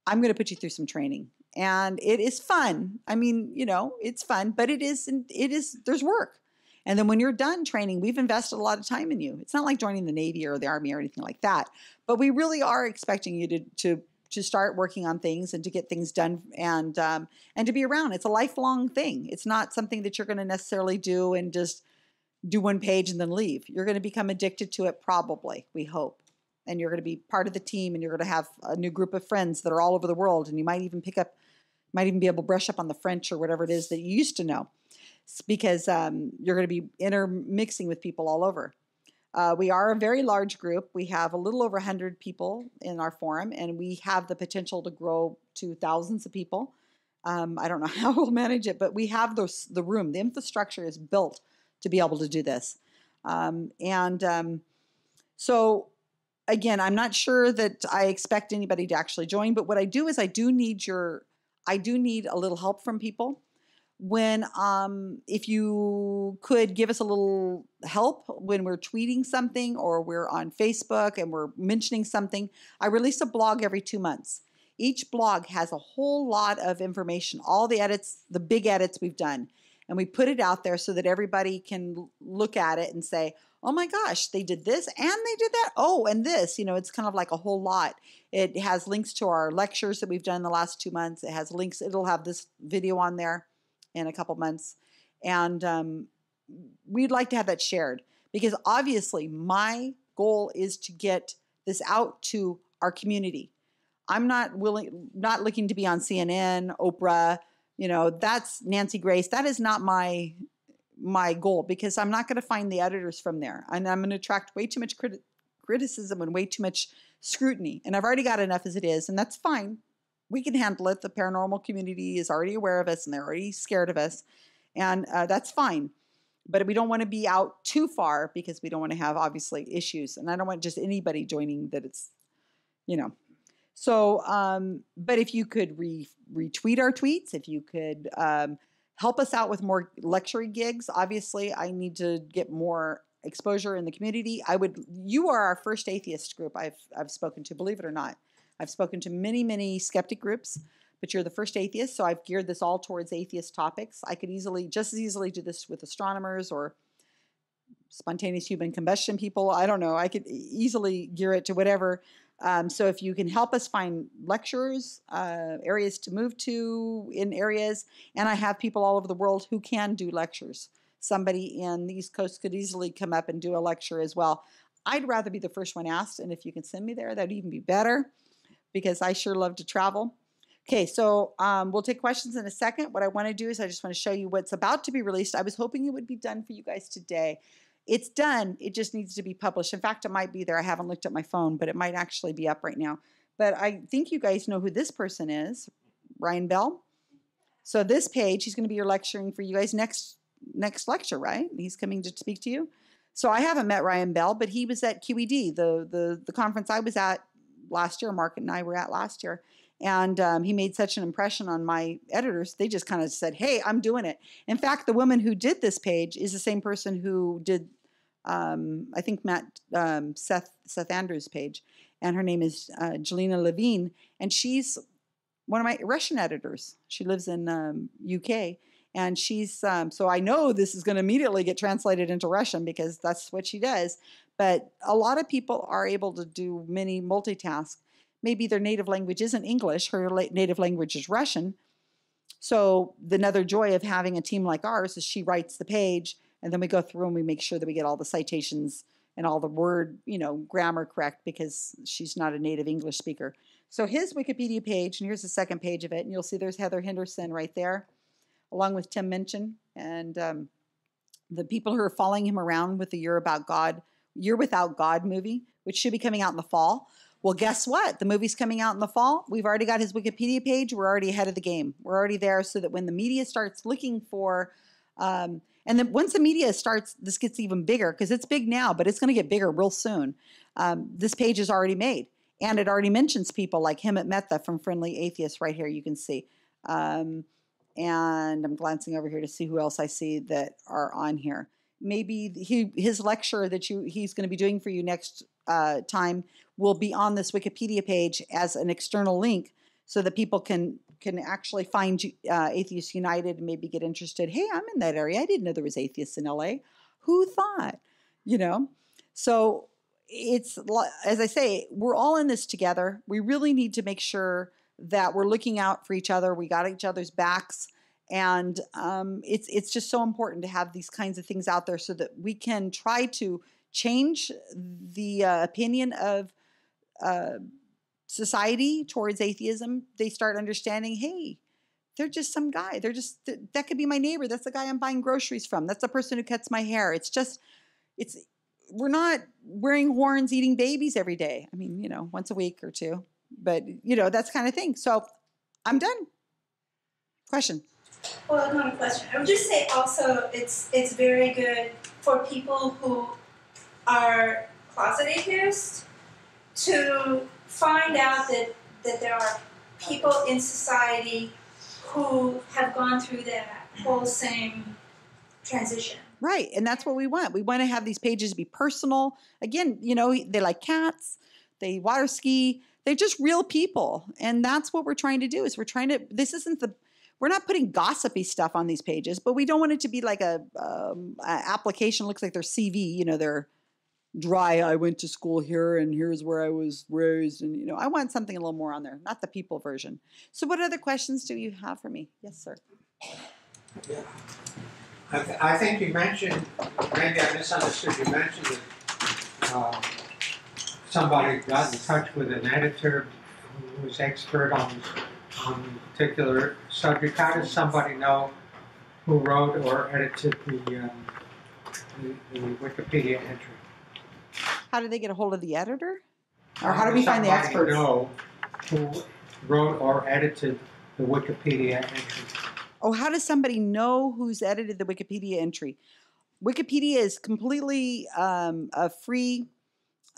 I'm going to put you through some training. And it is fun. I mean, you know, it's fun. But it is, it is, there's work. And then when you're done training, we've invested a lot of time in you. It's not like joining the Navy or the Army or anything like that. But we really are expecting you to to, to start working on things and to get things done and, um, and to be around. It's a lifelong thing. It's not something that you're going to necessarily do and just do one page and then leave. You're going to become addicted to it probably, we hope. And you're going to be part of the team and you're going to have a new group of friends that are all over the world. And you might even pick up, might even be able to brush up on the French or whatever it is that you used to know. Because um, you're going to be intermixing with people all over. Uh, we are a very large group. We have a little over one hundred people in our forum, and we have the potential to grow to thousands of people. Um, I don't know how we'll manage it, but we have those, the room. The infrastructure is built to be able to do this. Um, and um, so, again, I'm not sure that I expect anybody to actually join, but what I do is I do need your, I do need a little help from people. When, um, if you could give us a little help when we're tweeting something or we're on Facebook and we're mentioning something, I release a blog every two months. Each blog has a whole lot of information, all the edits, the big edits we've done, and we put it out there so that everybody can look at it and say, oh my gosh, they did this and they did that. Oh, and this, you know, it's kind of like a whole lot. It has links to our lectures that we've done in the last two months. It has links. It'll have this video on there in a couple months, and um, we'd like to have that shared because obviously my goal is to get this out to our community. I'm not willing, not looking to be on C N N, Oprah, you know, that's Nancy Grace. That is not my my goal because I'm not going to find the editors from there, and I'm going to attract way too much crit criticism and way too much scrutiny. And I've already got enough as it is, and that's fine. We can handle it. The paranormal community is already aware of us and they're already scared of us. And uh, that's fine. But we don't want to be out too far because we don't want to have, obviously, issues. And I don't want just anybody joining that it's, you know. So, um, but if you could re retweet our tweets, if you could um, help us out with more lecture gigs, obviously, I need to get more exposure in the community. I would, you are our first atheist group I've, I've spoken to, believe it or not. I've spoken to many, many skeptic groups, but you're the first atheist, so I've geared this all towards atheist topics. I could easily, just as easily do this with astronomers or spontaneous human combustion people. I don't know. I could easily gear it to whatever. Um, so if you can help us find lectures, uh, areas to move to in areas, and I have people all over the world who can do lectures. Somebody in the East Coast could easily come up and do a lecture as well. I'd rather be the first one asked, and if you can send me there, that'd even be better, because I sure love to travel. Okay, so um, we'll take questions in a second. What I want to do is I just want to show you what's about to be released. I was hoping it would be done for you guys today. It's done. It just needs to be published. In fact, it might be there. I haven't looked at my phone, but it might actually be up right now. But I think you guys know who this person is, Ryan Bell. So this page, he's going to be your lecturing for you guys next next lecture, right? He's coming to speak to you. So I haven't met Ryan Bell, but he was at Q E D, the, the, the conference I was at last year, Mark and I were at last year. And um, he made such an impression on my editors, they just kind of said, hey, I'm doing it. In fact, the woman who did this page is the same person who did, um, I think, Matt, um, Seth, Seth Andrews' page. And her name is uh, Jelena Levine. And she's one of my Russian editors. She lives in um, U K. And she's, um, so I know this is going to immediately get translated into Russian because that's what she does. But a lot of people are able to do many multitasks. Maybe their native language isn't English, her native language is Russian. So the another joy of having a team like ours is she writes the page, and then we go through and we make sure that we get all the citations and all the word, you know, grammar correct, because she's not a native English speaker. So his Wikipedia page, and here's the second page of it, and you'll see there's Heather Henderson right there, along with Tim Minchin, and um, the people who are following him around with the Year About God, Year Without God movie, which should be coming out in the fall. Well, guess what? The movie's coming out in the fall. We've already got his Wikipedia page. We're already ahead of the game. We're already there so that when the media starts looking for, um, and then once the media starts, this gets even bigger because it's big now, but it's going to get bigger real soon. Um, this page is already made, and it already mentions people like Hemant Mehta from Friendly Atheist right here, you can see. Um, and I'm glancing over here to see who else I see that are on here. Maybe he, his lecture that you he's going to be doing for you next uh, time will be on this Wikipedia page as an external link so that people can can actually find uh, Atheists United and maybe get interested. Hey, I'm in that area. I didn't know there was atheists in L A. Who thought? You know? So it's, as I say, we're all in this together. We really need to make sure that we're looking out for each other. We got each other's backs. And um, it's, it's just so important to have these kinds of things out there so that we can try to change the uh, opinion of uh, society towards atheism. They start understanding, hey, they're just some guy. They're just, th that could be my neighbor. That's the guy I'm buying groceries from. That's the person who cuts my hair. It's just, it's, we're not wearing horns, eating babies every day. I mean, you know, once a week or two, but you know, that's kind of thing. So I'm done. Question. Well, not a question. I would just say also it's it's very good for people who are closet atheists to find out that, that there are people in society who have gone through that whole same transition. Right, and that's what we want. We want to have these pages be personal. Again, you know, they like cats, they water ski, they're just real people. And that's what we're trying to do is we're trying to, this isn't the, we're not putting gossipy stuff on these pages, but we don't want it to be like a, um, a application looks like their C V, you know, their dry, I went to school here and here's where I was raised. And, you know, I want something a little more on there, not the people version. So what other questions do you have for me? Yes, sir. Yeah. I, th I think you mentioned, maybe I misunderstood, you mentioned that uh, somebody got in touch with an editor who was expert on on a particular subject. How does somebody know who wrote or edited the, um, the, the Wikipedia entry? How do they get a hold of the editor? Or how, how do we find the experts? Know who wrote or edited the Wikipedia entry? Oh, how does somebody know who's edited the Wikipedia entry? Wikipedia is completely um, a free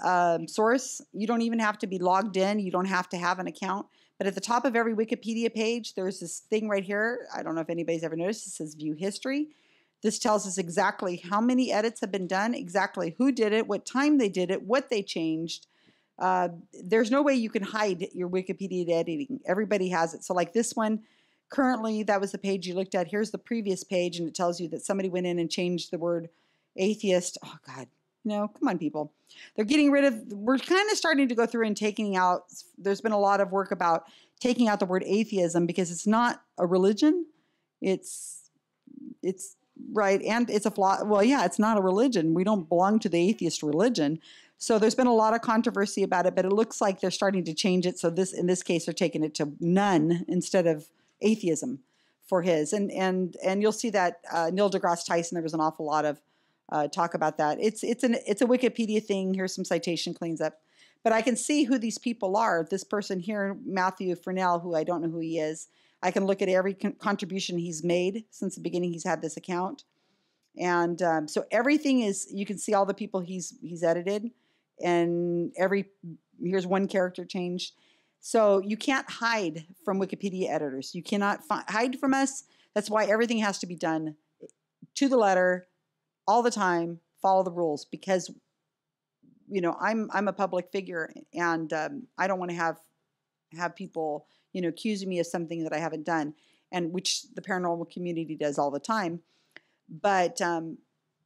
um, source. You don't even have to be logged in. You don't have to have an account. But at the top of every Wikipedia page, there's this thing right here. I don't know if anybody's ever noticed. It says View History. This tells us exactly how many edits have been done, exactly who did it, what time they did it, what they changed. Uh, there's no way you can hide your Wikipedia editing. Everybody has it. So like this one, currently, that was the page you looked at. Here's the previous page, and it tells you that somebody went in and changed the word atheist. Oh, God. No, come on, people. They're getting rid of, we're kind of starting to go through and taking out, there's been a lot of work about taking out the word atheism because it's not a religion. It's, it's right. And it's a flaw. Well, yeah, it's not a religion. We don't belong to the atheist religion. So there's been a lot of controversy about it, but it looks like they're starting to change it. So this, in this case, they're taking it to none instead of atheism for his. And, and, and you'll see that uh, Neil deGrasse Tyson, there was an awful lot of, Uh, talk about that. It's it's an it's a Wikipedia thing. Here's some citation cleans up, but I can see who these people are. This person here, Matthew Fresnel, who I don't know who he is. I can look at every con contribution he's made since the beginning. He's had this account, and um, so everything is. You can see all the people he's he's edited, and every here's one character change. So you can't hide from Wikipedia editors. You cannot hide from us. That's why everything has to be done to the letter. All the time, follow the rules because, you know, I'm I'm a public figure and um, I don't want to have have people, you know, accusing me of something that I haven't done, and which the paranormal community does all the time. But um,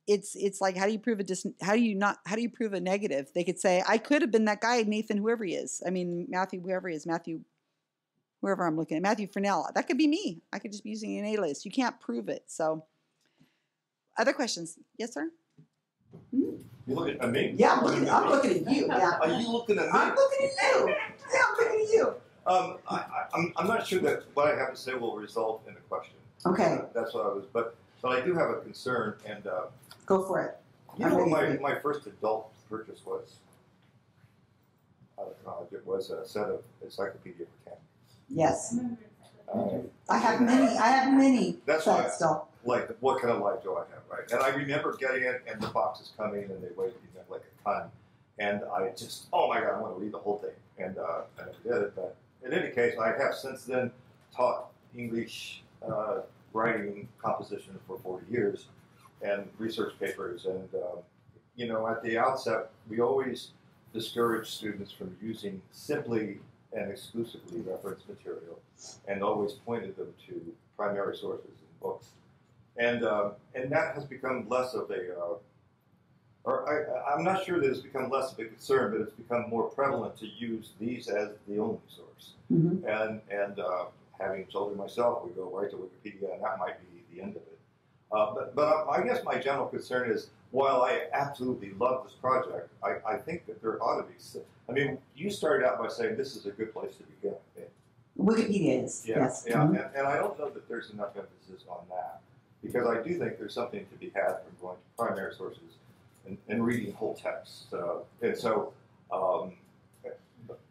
it's it's like how do you prove a dis how do you not how do you prove a negative? They could say I could have been that guy, Nathan, whoever he is. I mean Matthew, whoever he is, Matthew, whoever I'm looking at, Matthew Fresnel. That could be me. I could just be using an alias. You can't prove it, so. Other questions? Yes, sir? Hmm? You're looking at me? Yeah, I'm looking, at, I'm looking at you. Yeah. Are you looking at me? I'm looking at you. Yeah, I'm looking at you. Um, I, I, I'm, I'm not sure that what I have to say will result in a question. Okay. Uh, that's what I was, but, but I do have a concern, and... Uh, Go for it. You I'm know what my, my first adult purchase was? Out of college, it was a set of Encyclopedia Britannica. Yes. Uh, I have many. I have many. That's why. Still. Like, what kind of life do I have, right? And I remember getting it, and the boxes coming, and they weighed you know, like a ton, and I just, oh my God, I want to read the whole thing, and uh, I never did it. But in any case, I have since then taught English uh, writing composition for forty years, and research papers, and um, you know, at the outset, we always discourage students from using simply and exclusively reference material, and always pointed them to primary sources and books. And, uh, and that has become less of a, uh, or I, I'm not sure that it's become less of a concern, but it's become more prevalent to use these as the only source. Mm-hmm. And, and uh, having children myself, we go right to Wikipedia, and that might be the end of it. Uh, but but I guess my general concern is, while I absolutely love this project, I, I think that there ought to be, I mean, you started out by saying this is a good place to begin. Wikipedia is, yeah, yes. Yeah, mm-hmm. and, and I don't know that there's enough emphasis on that. Because I do think there's something to be had from going to primary sources and, and reading whole texts. Uh, and so um,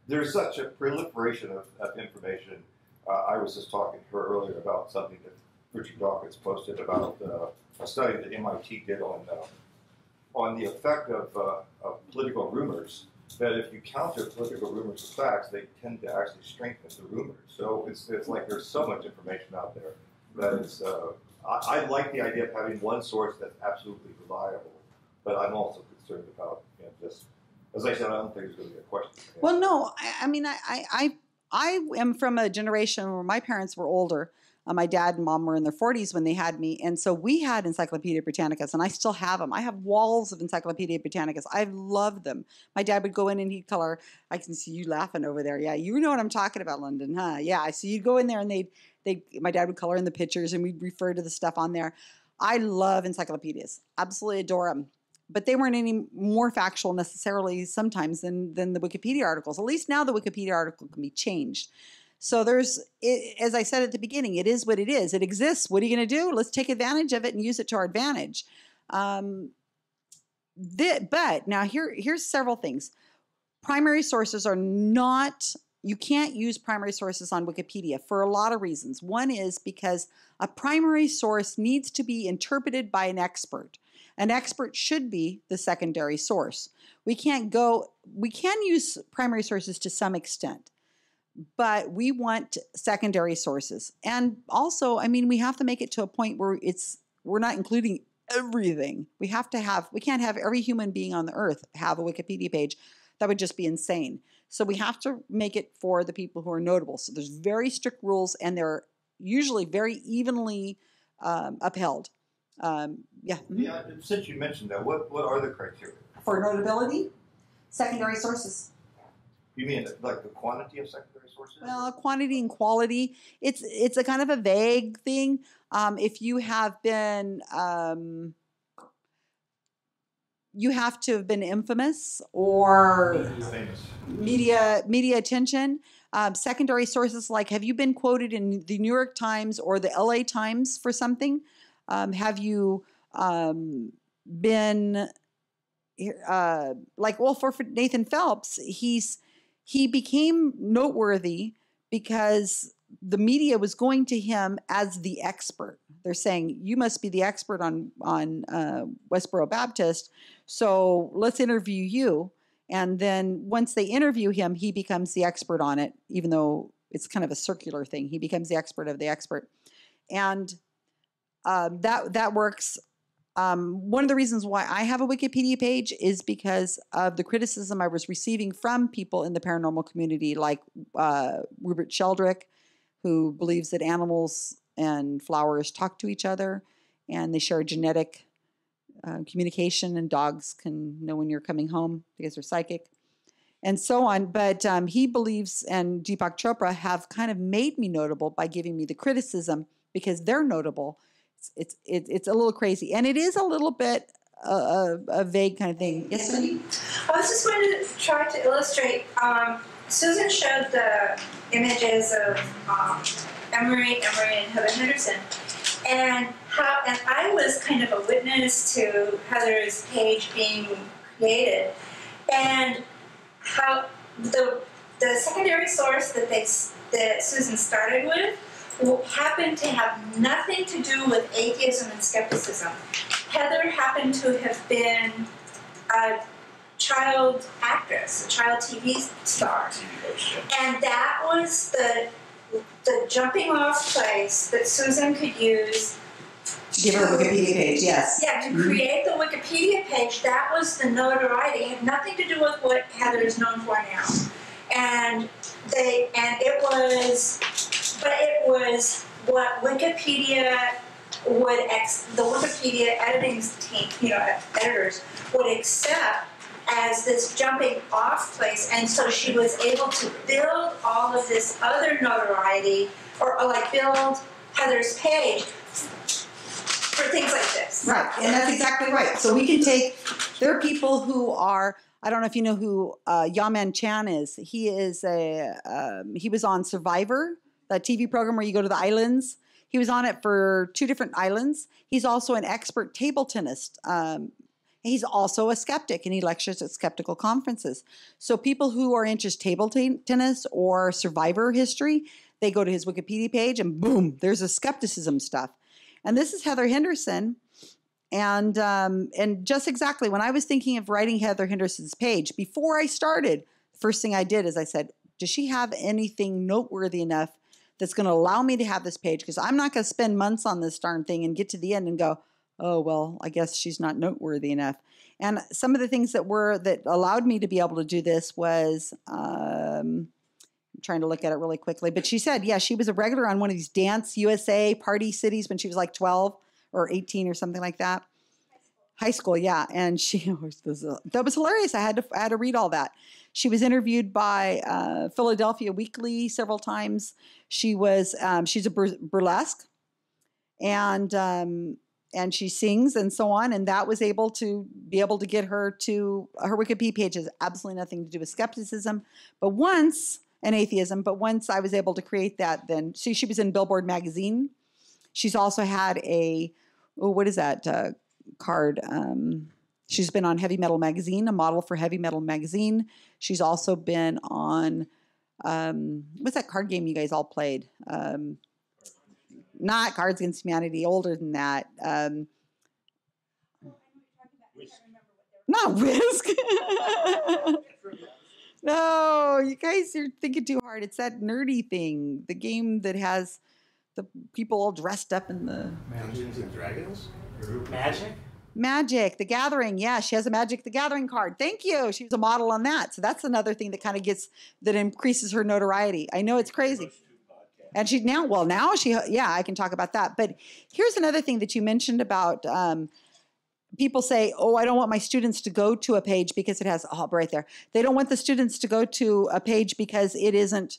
there's such a proliferation of, of information. Uh, I was just talking to her earlier about something that Richard Dawkins posted about uh, a study that M I T did on uh, on the effect of, uh, of political rumors, that if you counter political rumors with facts, they tend to actually strengthen the rumors. So it's, it's like there's so much information out there that it's... Uh, I, I like the idea of having one source that's absolutely reliable, but I'm also concerned about you know, just, as I said, I don't think there's going to be a question. Well, no, I, I mean, I, I, I am from a generation where my parents were older. Uh, my dad and mom were in their forties when they had me, and so we had Encyclopedia Britannicas, and I still have them. I have walls of Encyclopedia Britannicas. I love them. My dad would go in and he'd color. I can see you laughing over there. Yeah, you know what I'm talking about, London, huh? Yeah, I see you go in there, and they'd, They, my dad would color in the pictures, and we'd refer to the stuff on there. I love encyclopedias. Absolutely adore them. But they weren't any more factual necessarily sometimes than, than the Wikipedia articles. At least now the Wikipedia article can be changed. So there's, it, as I said at the beginning, it is what it is. It exists. What are you going to do? Let's take advantage of it and use it to our advantage. Um, th but now here, here's several things. Primary sources are not... You can't use primary sources on Wikipedia for a lot of reasons. One is because a primary source needs to be interpreted by an expert. An expert should be the secondary source. We can't go, we can use primary sources to some extent, but we want secondary sources. And also, I mean, we have to make it to a point where it's, we're not including everything. We have to have, we can't have every human being on the earth have a Wikipedia page. That would just be insane. So we have to make it for the people who are notable. So there's very strict rules, and they're usually very evenly um, upheld. Um, yeah. Yeah. Since you mentioned that, what, what are the criteria? For notability, secondary sources. You mean like the quantity of secondary sources? Well, quantity and quality. It's it's a kind of a vague thing. Um, if you have been, um, you have to have been infamous or media media attention. Um, secondary sources, like have you been quoted in the New York Times or the L A Times for something? Um, have you um, been uh, like well for, for Nathan Phelps? He's He became noteworthy because the media was going to him as the expert. They're saying, you must be the expert on, on uh, Westboro Baptist, so let's interview you. And then once they interview him, he becomes the expert on it, even though it's kind of a circular thing. He becomes the expert of the expert. And uh, that, that works. Um, one of the reasons why I have a Wikipedia page is because of the criticism I was receiving from people in the paranormal community, like uh, Rupert Sheldrake, who believes that animals and flowers talk to each other and they share genetic uh, communication, and dogs can know when you're coming home because they're psychic and so on. But um, he believes, and Deepak Chopra have kind of made me notable by giving me the criticism because they're notable. It's, it's it's a little crazy, and it is a little bit uh, a vague kind of thing. Yes, Cindy? I was just going to try to illustrate. Um, Susan showed the images of um, Emery, Emery, and Heather Henderson, and how. And I was kind of a witness to Heather's page being created, and how the the secondary source that they that Susan started with happened to have nothing to do with atheism and skepticism. Heather happened to have been a child actress, a child T V star. And that was the, the jumping off place that Susan could use. Give her a Wikipedia page, yes. Yeah, to create the Wikipedia page, that was the notoriety. It had nothing to do with what Heather is known for now. And they, and it was, but it was what Wikipedia would, ex, the Wikipedia editing team, you know, editors would accept as this jumping off place. And so she was able to build all of this other notoriety, or, or like build Heather's page for things like this. Right, and that's exactly right. So we can take, there are people who are, I don't know if you know who uh, Yaman Chan is. He is a um, he was on Survivor, that T V program where you go to the islands. He was on it for two different islands. He's also an expert table tennis. Um, he's also a skeptic, and he lectures at skeptical conferences. So people who are interested in table ten tennis or Survivor history, they go to his Wikipedia page, and boom, there's a skepticism stuff. And this is Heather Henderson. And um, and just exactly when I was thinking of writing Heather Henderson's page, before I started, the first thing I did is I said, does she have anything noteworthy enough that's going to allow me to have this page? Because I'm not going to spend months on this darn thing and get to the end and go, oh, well, I guess she's not noteworthy enough. And some of the things that were that allowed me to be able to do this was, um, I'm trying to look at it really quickly, but she said, yeah, she was a regular on one of these Dance U S A party cities when she was like twelve. Or eighteen or something like that. High school, High school, yeah. And she was, that was hilarious. I had to I had to read all that. She was interviewed by uh, Philadelphia Weekly several times. She was um, she's a bur burlesque, and um, and she sings and so on. And that was able to be able to get her to her Wikipedia page has absolutely nothing to do with skepticism, but once and atheism. But once I was able to create that, then see she was in Billboard magazine. She's also had a, oh, what is that uh, card? Um, she's been on Heavy Metal Magazine, a model for Heavy Metal Magazine. She's also been on, um, what's that card game you guys all played? Um, not Cards Against Humanity, older than that. Um, not Risk. No, you guys are thinking too hard. It's that nerdy thing, the game that has the people all dressed up in the Dungeons and Dragons, Magic, Magic, The Gathering. Yeah, she has a Magic The Gathering card. Thank you. She was a model on that, so that's another thing that kind of gets that increases her notoriety. I know it's crazy. And she now, well, now she, yeah, I can talk about that. But here's another thing that you mentioned about um, people say, oh, I don't want my students to go to a page because it has a hub right there. They don't want the students to go to a page because it isn't,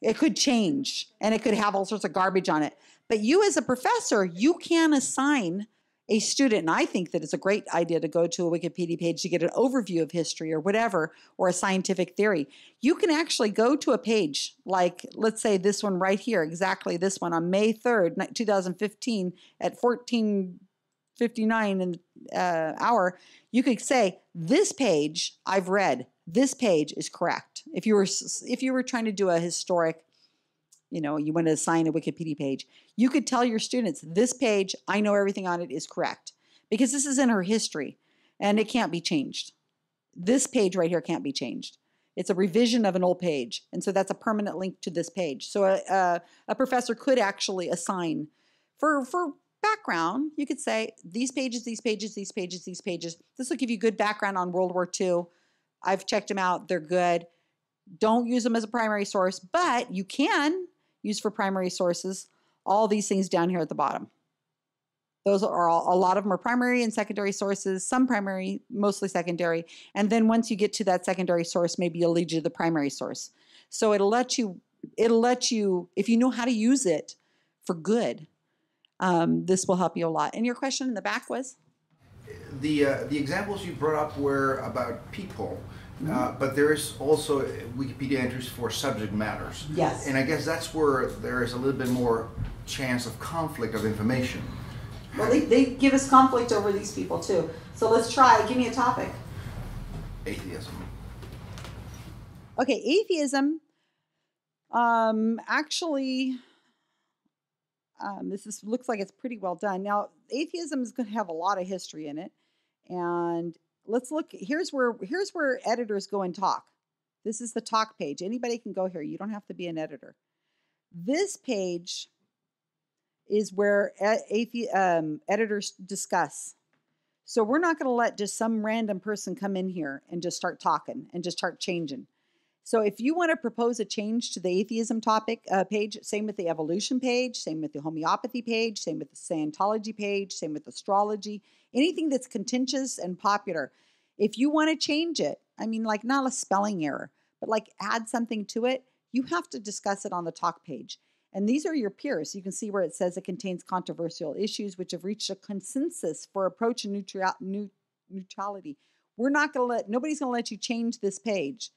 it could change and it could have all sorts of garbage on it. But you as a professor, you can assign a student, and I think that it's a great idea to go to a Wikipedia page to get an overview of history or whatever, or a scientific theory. You can actually go to a page like, let's say this one right here, exactly this one on May third, two thousand fifteen at fourteen fifty-nine in the uh, hour. You could say, this page I've read, this page is correct. If you were, if you were trying to do a historic, you know, you want to assign a Wikipedia page, you could tell your students, this page, I know everything on it is correct because this is in her history and it can't be changed. This page right here can't be changed. It's a revision of an old page. And so that's a permanent link to this page. So a, a, a professor could actually assign for, for background, you could say these pages, these pages, these pages, these pages. This will give you good background on World War Two. I've checked them out. They're good. Don't use them as a primary source, but you can used for primary sources, all these things down here at the bottom. Those are all, a lot of them are primary and secondary sources, some primary, mostly secondary. And then once you get to that secondary source, maybe it'll lead you to the primary source. So it'll let you, it'll let you, if you know how to use it for good, um, this will help you a lot. And your question in the back was? The, uh, the examples you brought up were about people. Uh, but there is also Wikipedia entries for subject matters. Yes. And I guess that's where there is a little bit more chance of conflict of information. Well, they, they give us conflict over these people, too. So let's try. Give me a topic. Atheism. Okay, atheism. Um, actually, um, this is, looks like it's pretty well done. Now, atheism is going to have a lot of history in it. And let's look, here's where, here's where editors go and talk. This is the talk page. Anybody can go here. You don't have to be an editor. This page is where athe, um, editors discuss. So we're not going to let just some random person come in here and just start talking and just start changing. So if you want to propose a change to the atheism topic uh, page, same with the evolution page, same with the homeopathy page, same with the Scientology page, same with astrology, anything that's contentious and popular. If you want to change it, I mean, like not a spelling error, but like add something to it, you have to discuss it on the talk page. And these are your peers. You can see where it says it contains controversial issues which have reached a consensus for approach and neutrality. We're not going to let, nobody's going to let you change this page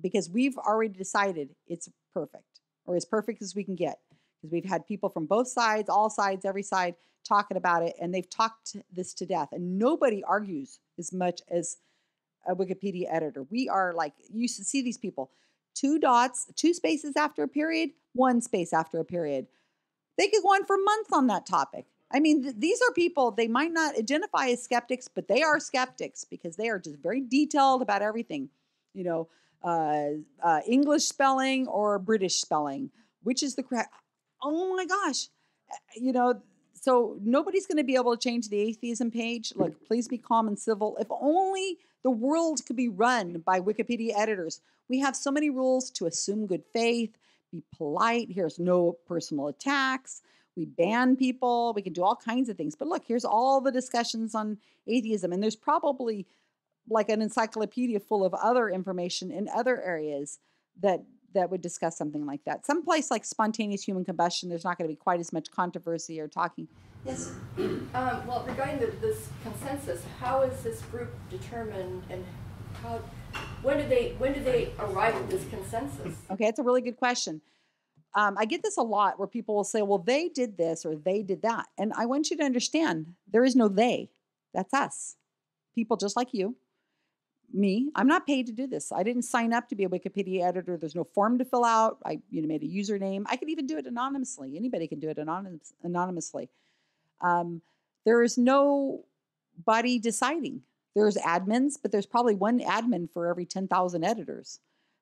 because we've already decided it's perfect, or as perfect as we can get. Because we've had people from both sides, all sides, every side talking about it, and they've talked this to death. And nobody argues as much as a Wikipedia editor. We are like, you should see these people. Two dots, two spaces after a period, one space after a period. They could go on for months on that topic. I mean, th these are people, they might not identify as skeptics, but they are skeptics because they are just very detailed about everything. You know, uh, uh, English spelling or British spelling, which is the correct... Oh my gosh, you know, so nobody's going to be able to change the atheism page. Look, please be calm and civil. If only the world could be run by Wikipedia editors. We have so many rules to assume good faith, be polite. Here's no personal attacks. We ban people. We can do all kinds of things. But look, here's all the discussions on atheism. And there's probably like an encyclopedia full of other information in other areas that that would discuss something like that. Someplace like spontaneous human combustion, there's not going to be quite as much controversy or talking. Yes. Um, well, regarding the, this consensus, how is this group determined, and how, when did they when did they arrive at this consensus? Okay, that's a really good question. Um, I get this a lot where people will say, well, they did this or they did that. And I want you to understand, there is no they. That's us. People just like you. Me, I'm not paid to do this. I didn't sign up to be a Wikipedia editor. There's no form to fill out. I, you know, made a username. I could even do it anonymously. Anybody can do it anonymous, anonymously. Um, there is nobody deciding. There's admins, but there's probably one admin for every ten thousand editors.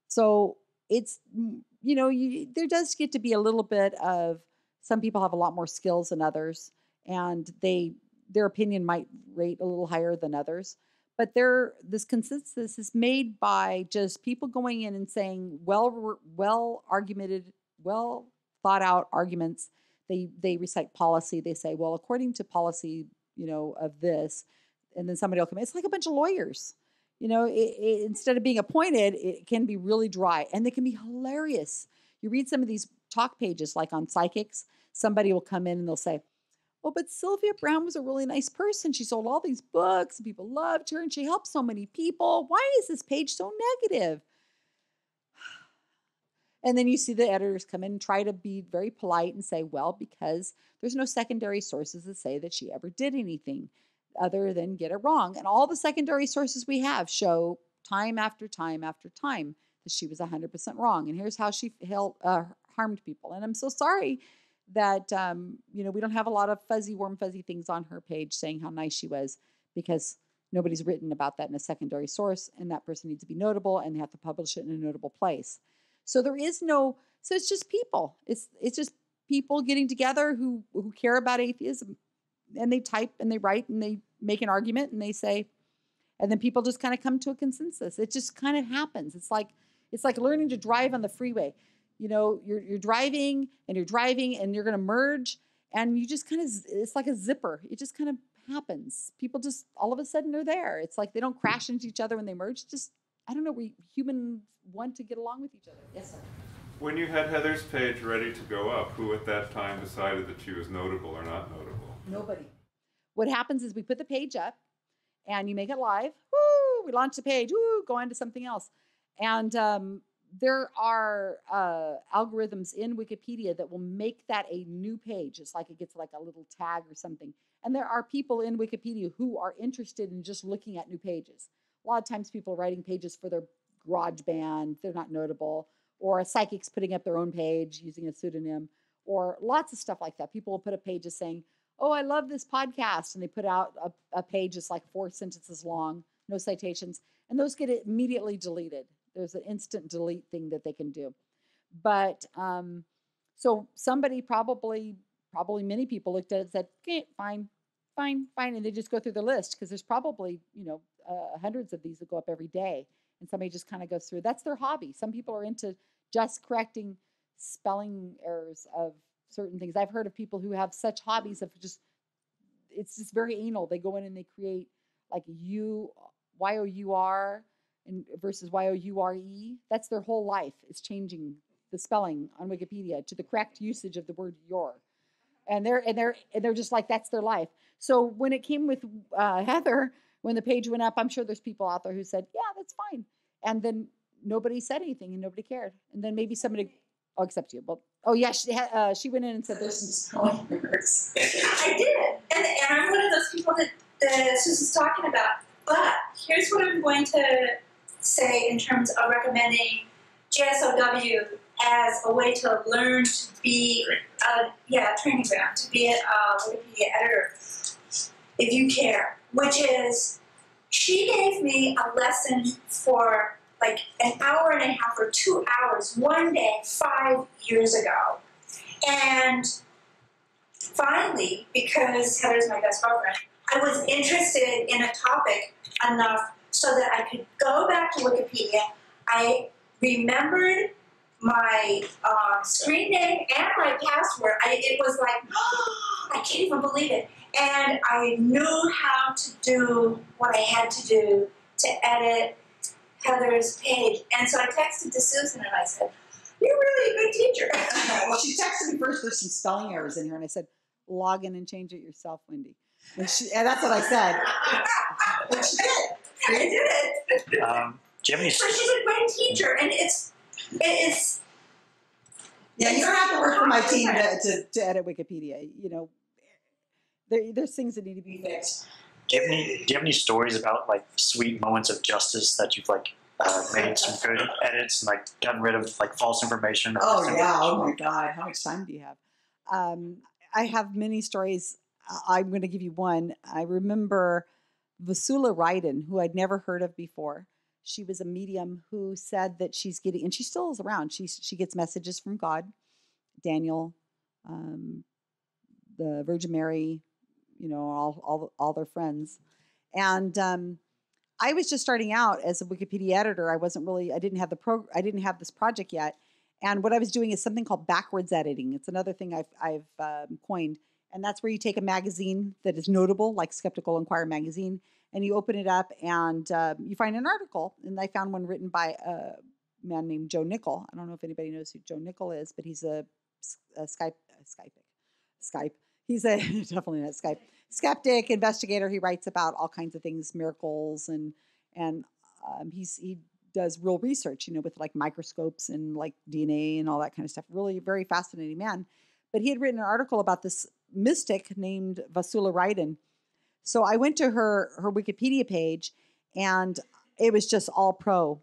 So it's, you know, you, there does get to be a little bit of, some people have a lot more skills than others, and they their opinion might rate a little higher than others. But there, this consensus is made by just people going in and saying well, well argumented, well thought out arguments. They, they recite policy. They say, well, according to policy, you know, of this, and then somebody will come in. It's like a bunch of lawyers. You know, it, it, instead of being appointed, it can be really dry, and they can be hilarious. You read some of these talk pages, like on psychics, somebody will come in and they'll say, well, but Sylvia Brown was a really nice person. She sold all these books and people loved her and she helped so many people. Why is this page so negative? And then you see the editors come in and try to be very polite and say, well, because there's no secondary sources that say that she ever did anything other than get it wrong. And all the secondary sources we have show time after time after time that she was one hundred percent wrong. And here's how she held, uh, harmed people. And I'm so sorry that, um, you know, we don't have a lot of fuzzy, warm, fuzzy things on her page saying how nice she was, because nobody's written about that in a secondary source, and that person needs to be notable and they have to publish it in a notable place. So there is no, so it's just people. It's it's just people getting together who who care about atheism, and they type and they write and they make an argument and they say, and then people just kind of come to a consensus. It just kind of happens. It's like, it's like learning to drive on the freeway. You know, you're, you're driving and you're driving and you're going to merge, and you just kind of, it's like a zipper. It just kind of happens. People just, all of a sudden are there. It's like they don't crash into each other when they merge. Just, I don't know, we humans want to get along with each other. Yes, sir. When you had Heather's page ready to go up, who at that time decided that she was notable or not notable? Nobody. What happens is we put the page up and you make it live. Woo! We launch the page. Woo! Go on to something else. And, um, there are uh, algorithms in Wikipedia that will make that a new page. It's like it gets like a little tag or something. And there are people in Wikipedia who are interested in just looking at new pages. A lot of times people are writing pages for their garage band. They're not notable. Or a psychic's putting up their own page using a pseudonym. Or lots of stuff like that. People will put a page just saying, oh, I love this podcast. And they put out a, a page that's like four sentences long, no citations. And those get immediately deleted. There's an instant delete thing that they can do. But um, so somebody probably, probably many people looked at it and said, okay, fine, fine, fine. And they just go through the list, because there's probably, you know, uh, hundreds of these that go up every day. And somebody just kind of goes through. That's their hobby. Some people are into just correcting spelling errors of certain things. I've heard of people who have such hobbies of just, it's just very anal. They go in and they create like U, Y O U R, and versus Y O U R E. That's their whole life. It's changing the spelling on Wikipedia to the correct usage of the word your. And they're, and they're, and they're just like, that's their life. So when it came with uh, Heather, when the page went up, I'm sure there's people out there who said, yeah, that's fine. And then nobody said anything and nobody cared. And then maybe somebody, oh, except you. Well, oh yeah, she, uh, she went in and said, there's some spelling errors. I did. And, and I'm one of those people that, that Susan's talking about. But here's what I'm going to say in terms of recommending J S O W as a way to learn to be a, yeah, training ground, to be a uh, Wikipedia editor, if you care, which is, she gave me a lesson for like an hour and a half or two hours, one day, five years ago. And finally, because Heather's my best girlfriend, I was interested in a topic enough so that I could go back to Wikipedia. I remembered my uh, screen name and my password. I, it was like, oh, I can't even believe it. And I knew how to do what I had to do to edit Heather's page. And so I texted to Susan and I said, you're really a good teacher. Well, she texted me first, there's some spelling errors in here. And I said, log in and change it yourself, Wendy. And, she, and that's what I said. But she did. I did it. Um, Jimmy's. But she's a great teacher, and it's, it is. Yeah, you don't have to work for my team to, to, to edit Wikipedia. You know, there, there's things that need to be fixed. Do you have any, do you have any stories about like sweet moments of justice that you've like uh, made some good edits and like gotten rid of like false information? Or oh yeah! Oh my God! How much time do you have? Um, I have many stories. I'm going to give you one. I remember Vasula Ryden, who I'd never heard of before. She was a medium who said that she's getting, and she still is around. She, she gets messages from God, Daniel, um, the Virgin Mary, you know, all, all, all their friends. And um, I was just starting out as a Wikipedia editor. I wasn't really, I didn't have the pro, I didn't have this project yet. And what I was doing is something called backwards editing. It's another thing I've, I've um, coined. And that's where you take a magazine that is notable, like Skeptical Inquirer magazine, and you open it up and uh, you find an article. And I found one written by a man named Joe Nickell. I don't know if anybody knows who Joe Nickell is, but he's a, a Skype, a Skype, Skype. He's a, definitely not Skype, skeptic investigator. He writes about all kinds of things, miracles, and and um, he's he does real research, you know, with like microscopes and like D N A and all that kind of stuff. Really very fascinating man. But he had written an article about this mystic named Vasula Ryden. So I went to her her Wikipedia page, and it was just all pro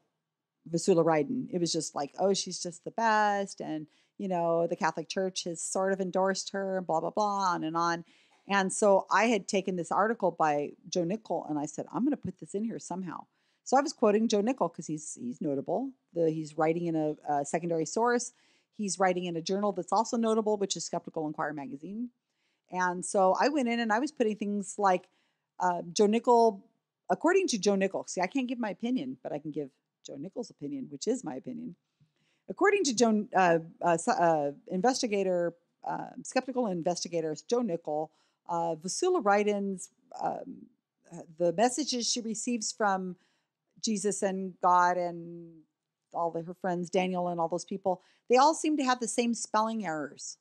Vasula Ryden. It was just like, oh, she's just the best, and you know, the Catholic Church has sort of endorsed her, and blah blah blah, on and on. And so I had taken this article by Joe Nickell, and I said, I'm going to put this in here somehow. So I was quoting Joe Nickell because he's he's notable. The, he's writing in a, a secondary source. He's writing in a journal that's also notable, which is Skeptical Inquirer magazine. And so I went in and I was putting things like uh, Joe Nickell, according to Joe Nickell. See, I can't give my opinion, but I can give Joe Nickell's opinion, which is my opinion. According to Joe, uh, uh, uh, investigator, uh, skeptical investigators, Joe Nickell, uh, Vasula Ryden's, um, the messages she receives from Jesus and God and all the, her friends, Daniel and all those people, they all seem to have the same spelling errors.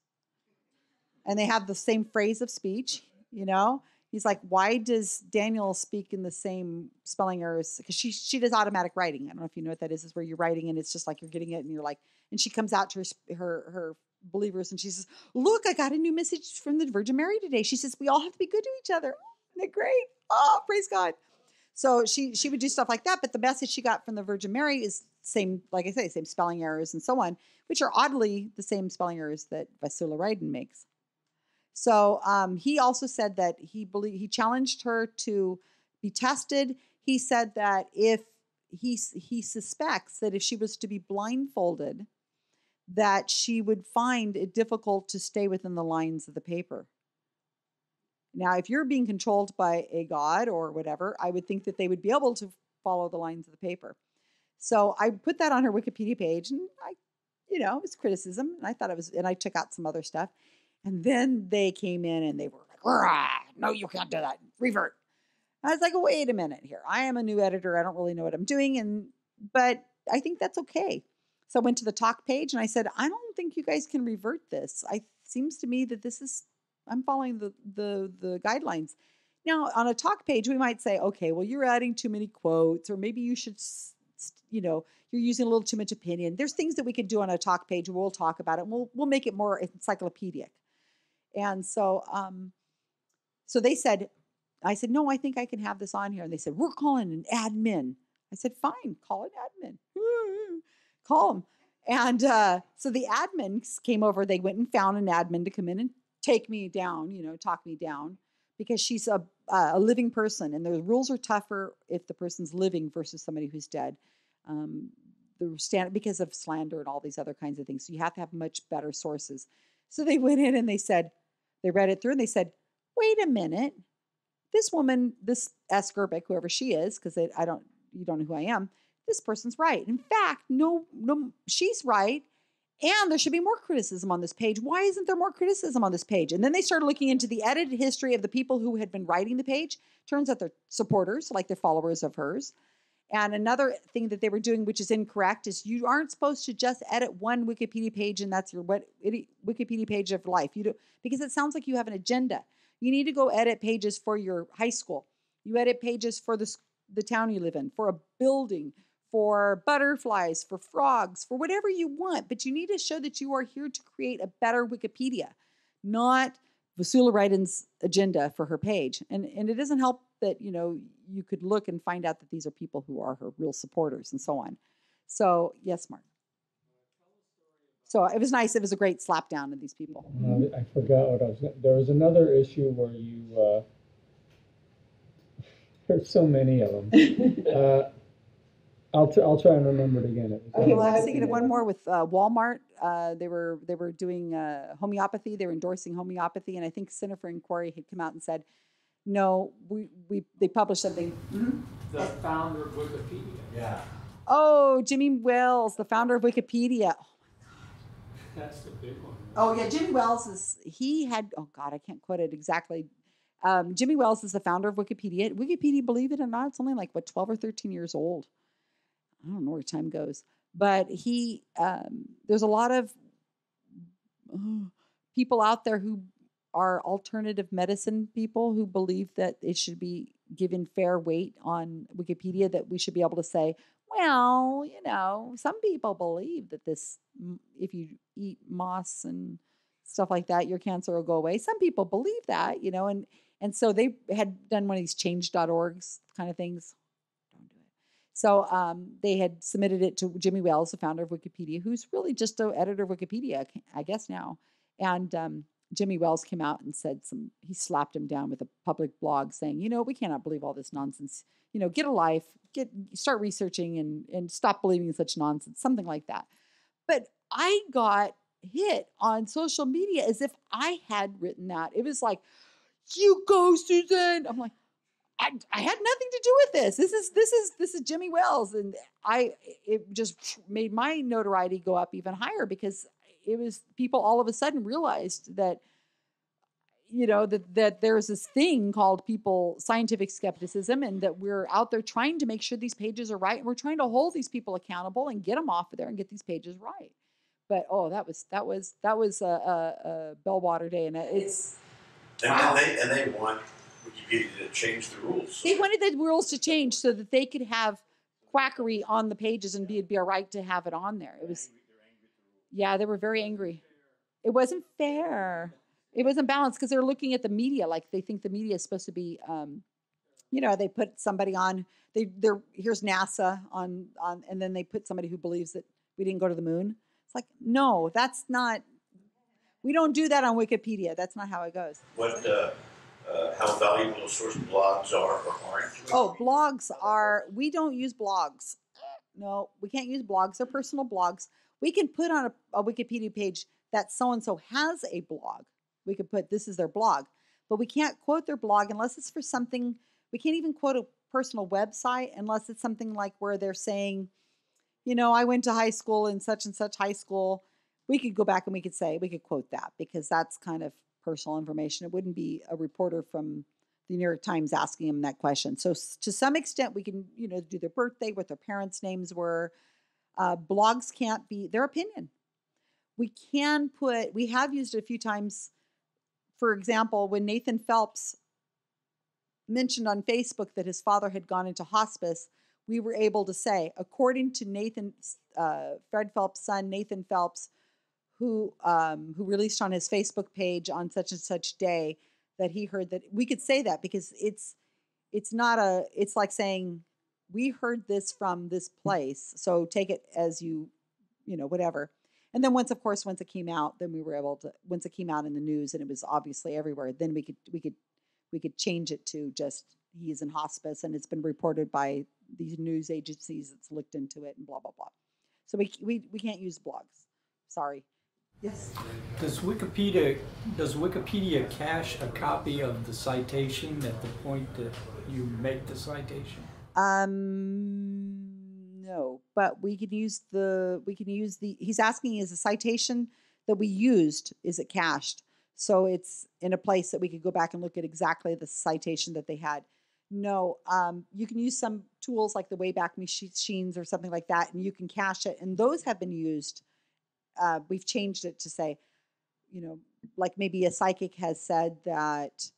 And they have the same phrase of speech, you know? He's like, why does Daniel speak in the same spelling errors? Because she she does automatic writing. I don't know if you know what that is, is where you're writing and it's just like you're getting it and you're like, and she comes out to her, her, her believers and she says, look, I got a new message from the Virgin Mary today. She says, we all have to be good to each other. Isn't that great? Oh, praise God. So she she would do stuff like that. But the message she got from the Virgin Mary is same, like I say, same spelling errors and so on, which are oddly the same spelling errors that Vasula Ryden makes. So um, he also said that he believed, he challenged her to be tested. He said that if he he suspects that if she was to be blindfolded, that she would find it difficult to stay within the lines of the paper. Now, if you're being controlled by a god or whatever, I would think that they would be able to follow the lines of the paper. So I put that on her Wikipedia page, and I, you know, it was criticism, and I thought it was, and I took out some other stuff. And then they came in and they were like, no, you can't do that. Revert. I was like, wait a minute here. I am a new editor. I don't really know what I'm doing. And, but I think that's okay. So I went to the talk page and I said, I don't think you guys can revert this. I seems to me that this is, I'm following the, the, the guidelines. Now on a talk page, we might say, okay, well, you're adding too many quotes, or maybe you should, you know, you're using a little too much opinion. There's things that we could do on a talk page. We'll talk about it. And we'll, we'll make it more encyclopedic. And so, um, so they said, I said, no, I think I can have this on here. And they said, we're calling an admin. I said, fine, call an admin. Call them. And uh, so the admins came over. They went and found an admin to come in and take me down, you know, talk me down, because she's a, uh, a living person. And the rules are tougher if the person's living versus somebody who's dead. Um, the stand because of slander and all these other kinds of things. So you have to have much better sources. So they went in and they said, they read it through and they said, wait a minute, this woman, this S. Gerbic, whoever she is, because I don't, you don't know who I am, this person's right. In fact, no, no, she's right. And there should be more criticism on this page. Why isn't there more criticism on this page? And then they started looking into the edited history of the people who had been writing the page. Turns out they're supporters, like they're followers of hers. And another thing that they were doing, which is incorrect, is you aren't supposed to just edit one Wikipedia page and that's your what Wikipedia page of life. You do, because it sounds like you have an agenda. You need to go edit pages for your high school. You edit pages for the, the town you live in, for a building, for butterflies, for frogs, for whatever you want. But you need to show that you are here to create a better Wikipedia, not Vasula Ryden's agenda for her page. And, and it doesn't help that, you know, you could look and find out that these are people who are her real supporters and so on. So, yes, Mark. So it was nice. It was a great slap down to these people. Uh, I forgot what I was going to. There was another issue where you, uh, there's so many of them. uh, I'll, t I'll try and remember it again. Okay, well, I was thinking of one more with uh, Walmart. Uh, they were they were doing uh, homeopathy. They were endorsing homeopathy. And I think Center for Inquiry had come out and said, no, we, we they published something. Mm-hmm. The founder of Wikipedia. Yeah. Oh, Jimmy Wales, the founder of Wikipedia. Oh, my God. That's the big one. Oh, yeah. Jimmy Wales is, he had, oh, God, I can't quote it exactly. Um, Jimmy Wales is the founder of Wikipedia. Wikipedia, believe it or not, it's only like, what, twelve or thirteen years old. I don't know where time goes. But he, um, there's a lot of uh, people out there who are alternative medicine people who believe that it should be given fair weight on Wikipedia, that we should be able to say, well, you know, some people believe that this, if you eat moss and stuff like that, your cancer will go away. Some people believe that, you know, and, and so they had done one of these change dot orgs kind of things. Don't do it. So um, they had submitted it to Jimmy Wales, the founder of Wikipedia, who's really just the editor of Wikipedia, I guess now. And um, Jimmy Wales came out and said some, he slapped him down with a public blog saying, you know, we cannot believe all this nonsense. You know, get a life, get, start researching and, and stop believing such nonsense, something like that. But I got hit on social media as if I had written that. It was like, you go, Susan. I'm like, I, I had nothing to do with this. This is, this is, this is Jimmy Wales. And I, it just made my notoriety go up even higher because it was people all of a sudden realized that, you know, that, that there's this thing called people, scientific skepticism, and that we're out there trying to make sure these pages are right. And we're trying to hold these people accountable and get them off of there and get these pages right. But, oh, that was, that was, that was a, a, a bellwaters day. And it's, and, wow. and they, and they want Wikipedia to change the rules. They wanted the rules to change so that they could have quackery on the pages and be, it'd be all right to have it on there. It was, yeah, they were very angry. It wasn't fair. It wasn't balanced because they're looking at the media like they think the media is supposed to be, um, you know, they put somebody on, they, they're, here's NASA on, on, and then they put somebody who believes that we didn't go to the moon. It's like, no, that's not, we don't do that on Wikipedia. That's not how it goes. What, uh, uh, how valuable the source blogs are or aren't? Oh, blogs are, we don't use blogs. No, we can't use blogs. They're personal blogs. We can put on a, a Wikipedia page that so-and-so has a blog. We could put, this is their blog. But we can't quote their blog unless it's for something, we can't even quote a personal website unless it's something like where they're saying, you know, I went to high school in such and such high school. We could go back and we could say, we could quote that because that's kind of personal information. It wouldn't be a reporter from the New York Times asking them that question. So to some extent, we can, you know, do their birthday, what their parents' names were. Uh, blogs can't be their opinion. We can put, we have used it a few times. For example, when Nathan Phelps mentioned on Facebook that his father had gone into hospice, we were able to say, according to Nathan, uh, Fred Phelps' son, Nathan Phelps, who, um, who released on his Facebook page on such and such day that he heard that, we could say that because it's, it's not a, it's like saying, we heard this from this place, so take it as you, you know, whatever. And then once, of course, once it came out, then we were able to, once it came out in the news and it was obviously everywhere, then we could, we could, we could change it to just, he's in hospice and it's been reported by these news agencies that's looked into it and blah, blah, blah. So we, we, we can't use blogs. Sorry. Yes. Does Wikipedia, does Wikipedia cache a copy of the citation at the point that you make the citation? Um, no, but we can use the, we can use the, he's asking, is a citation that we used, is it cached? So it's in a place that we could go back and look at exactly the citation that they had. No, um, you can use some tools like the Wayback Machines or something like that, and you can cache it. And those have been used. Uh, we've changed it to say, you know, like maybe a psychic has said that,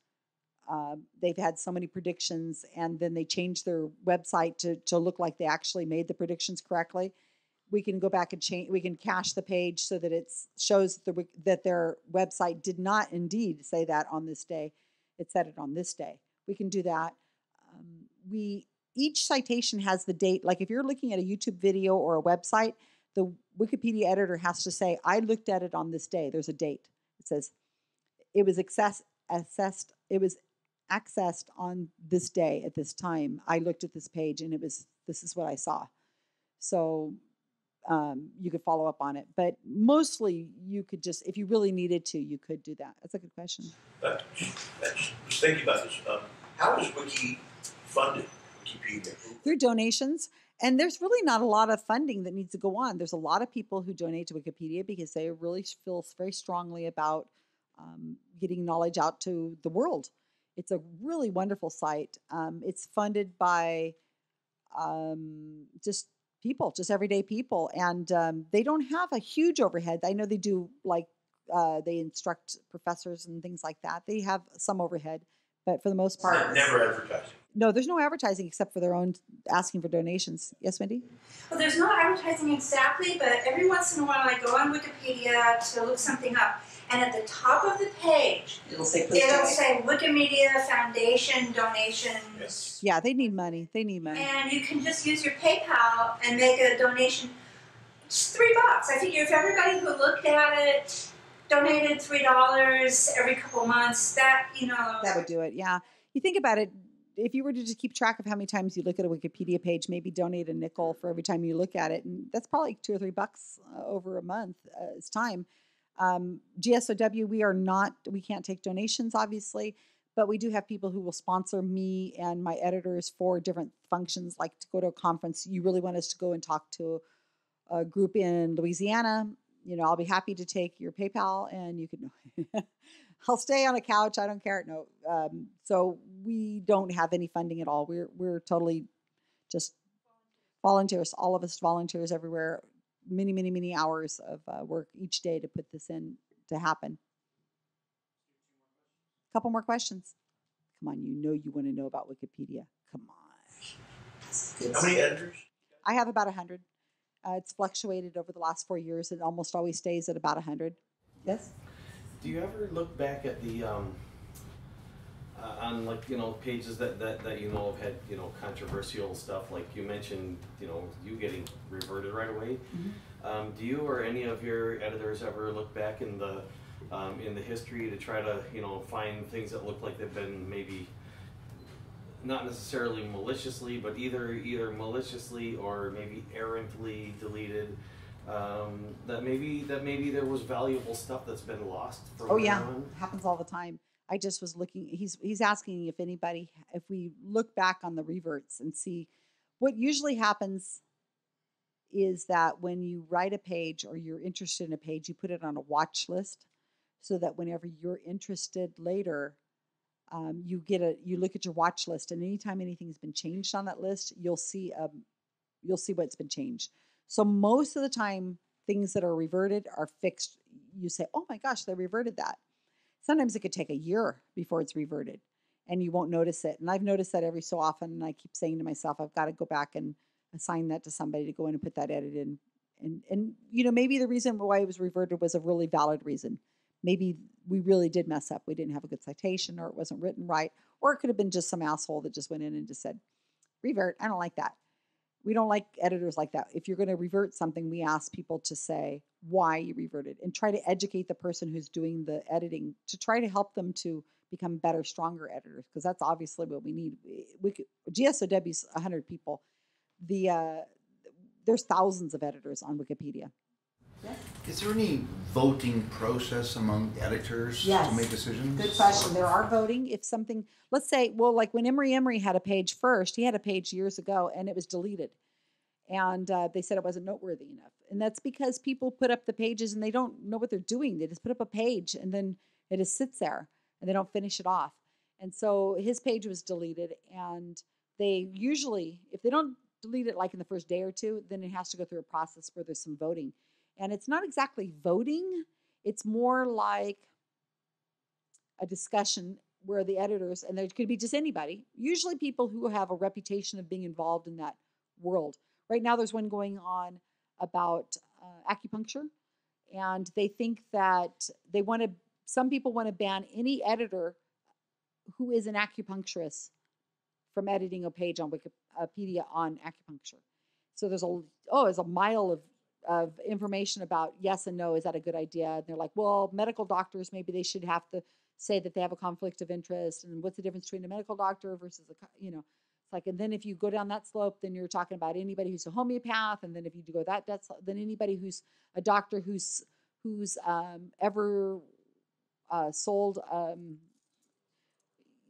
Uh, they've had so many predictions, and then they change their website to, to look like they actually made the predictions correctly. We can go back and change, we can cache the page so that it shows that, the, that their website did not indeed say that on this day. It said it on this day. We can do that. Um, we, each citation has the date. Like if you're looking at a YouTube video or a website, the Wikipedia editor has to say, I looked at it on this day. There's a date. It says it was access, accessed, it was accessed on this day at this time. I looked at this page and it was, this is what I saw. So um, you could follow up on it. But mostly you could just, if you really needed to, you could do that. That's a good question. But just thinking about this, um, how is Wiki funded? Wikipedia? Through donations. And there's really not a lot of funding that needs to go on. There's a lot of people who donate to Wikipedia because they really feel very strongly about um, getting knowledge out to the world. It's a really wonderful site. Um, it's funded by um, just people, just everyday people. And um, they don't have a huge overhead. I know they do, like, uh, they instruct professors and things like that. They have some overhead, but for the most part... It's never advertising. No, there's no advertising except for their own asking for donations. Yes, Wendy? Well, there's no advertising exactly, but every once in a while I go on Wikipedia to look something up, and at the top of the page, it'll say, please it'll say Wikimedia Foundation donations. Yes. Yeah, they need money. They need money. And you can just use your PayPal and make a donation. It's three bucks. I figure if everybody who looked at it donated three dollars every couple months, that, you know, that would do it. Yeah. You think about it. If you were to just keep track of how many times you look at a Wikipedia page, maybe donate a nickel for every time you look at it. And that's probably two or three bucks uh, over a month. Uh, it's time. Um, G S O W, we are not, we can't take donations, obviously, but we do have people who will sponsor me and my editors for different functions, like to go to a conference. You really want us to go and talk to a group in Louisiana. You know, I'll be happy to take your PayPal and you can... I'll stay on a couch. I don't care. No. Um, so we don't have any funding at all. We're, we're totally just volunteers, all of us volunteers everywhere, many, many, many hours of uh, work each day to put this in to happen. A couple more questions. Come on. You know, you want to know about Wikipedia. Come on. How many editors? I have about a hundred. Uh, it's fluctuated over the last four years. It almost always stays at about a hundred. Yes. Do you ever look back at the, um, uh, on like, you know, pages that, that, that, you know, have had, you know, controversial stuff, like you mentioned, you know, you getting reverted right away. Mm-hmm. Um, do you or any of your editors ever look back in the, um, in the history to try to, you know, find things that look like they've been maybe not necessarily maliciously, but either, either maliciously or maybe errantly deleted? Um, that maybe that maybe there was valuable stuff that's been lost. From oh yeah, on. Happens all the time. I just was looking. He's he's asking if anybody, if we look back on the reverts and see what usually happens is that when you write a page or you're interested in a page, you put it on a watch list so that whenever you're interested later, um, you get a you look at your watch list, and anytime anything's been changed on that list, you'll see um you'll see what's been changed. So most of the time, things that are reverted are fixed. You say, oh my gosh, they reverted that. Sometimes it could take a year before it's reverted, and you won't notice it. And I've noticed that every so often, and I keep saying to myself, I've got to go back and assign that to somebody to go in and put that edit in. And, and you know, maybe the reason why it was reverted was a really valid reason. Maybe we really did mess up. We didn't have a good citation, or it wasn't written right, or it could have been just some asshole that just went in and just said, revert, I don't like that. We don't like editors like that. If you're going to revert something, we ask people to say why you reverted and try to educate the person who's doing the editing to try to help them to become better, stronger editors, because that's obviously what we need. We could, G S O W's one hundred people. The uh, there's thousands of editors on Wikipedia. Yes. Is there any voting process among editors yes. to make decisions? Good question. There are voting. If something, let's say, well, like when Emery Emery had a page first, he had a page years ago and it was deleted. And uh, they said it wasn't noteworthy enough. And that's because people put up the pages and they don't know what they're doing. They just put up a page and then it just sits there and they don't finish it off. And so his page was deleted, and they usually, if they don't delete it like in the first day or two, then it has to go through a process where there's some voting. And it's not exactly voting. It's more like a discussion where the editors, and there could be just anybody, usually people who have a reputation of being involved in that world. Right now there's one going on about uh, acupuncture, and they think that they want to, some people want to ban any editor who is an acupuncturist from editing a page on Wikipedia on acupuncture. So there's a, oh, there's a mile of, of information about yes and no, is that a good idea? And they're like, well, medical doctors, maybe they should have to say that they have a conflict of interest, and what's the difference between a medical doctor versus a, you know, it's like, and then if you go down that slope, then you're talking about anybody who's a homeopath, and then if you go that, that's, then anybody who's a doctor who's, who's um, ever uh, sold, um,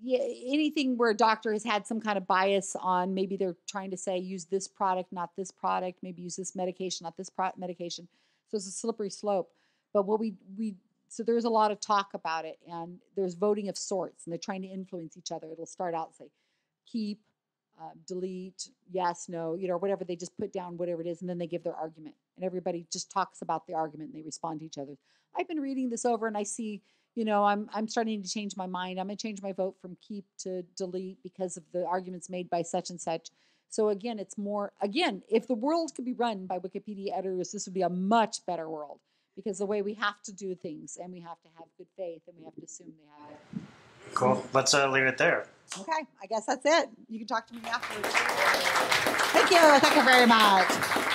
yeah, anything where a doctor has had some kind of bias on, maybe they're trying to say, use this product, not this product, maybe use this medication, not this pro- medication. So it's a slippery slope. But what we, we, so there's a lot of talk about it, and there's voting of sorts, and they're trying to influence each other. It'll start out, say, keep, uh, delete, yes, no, you know, whatever. They just put down whatever it is, and then they give their argument. And everybody just talks about the argument, and they respond to each other. I've been reading this over, and I see, you know, I'm I'm starting to change my mind. I'm going to change my vote from keep to delete because of the arguments made by such and such. So again, it's more, again, if the world could be run by Wikipedia editors, this would be a much better world, because the way we have to do things, and we have to have good faith, and we have to assume they have it. Cool. Let's uh, leave it there. Okay. I guess that's it. You can talk to me afterwards. Thank you. Thank you very much.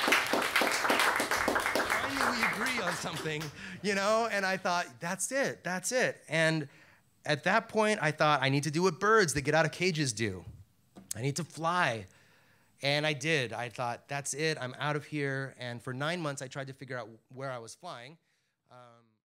Something, you know, and I thought, that's it, that's it. And at that point, I thought, I need to do what birds that get out of cages do. I need to fly. And I did. I thought, that's it, I'm out of here. And for nine months, I tried to figure out where I was flying.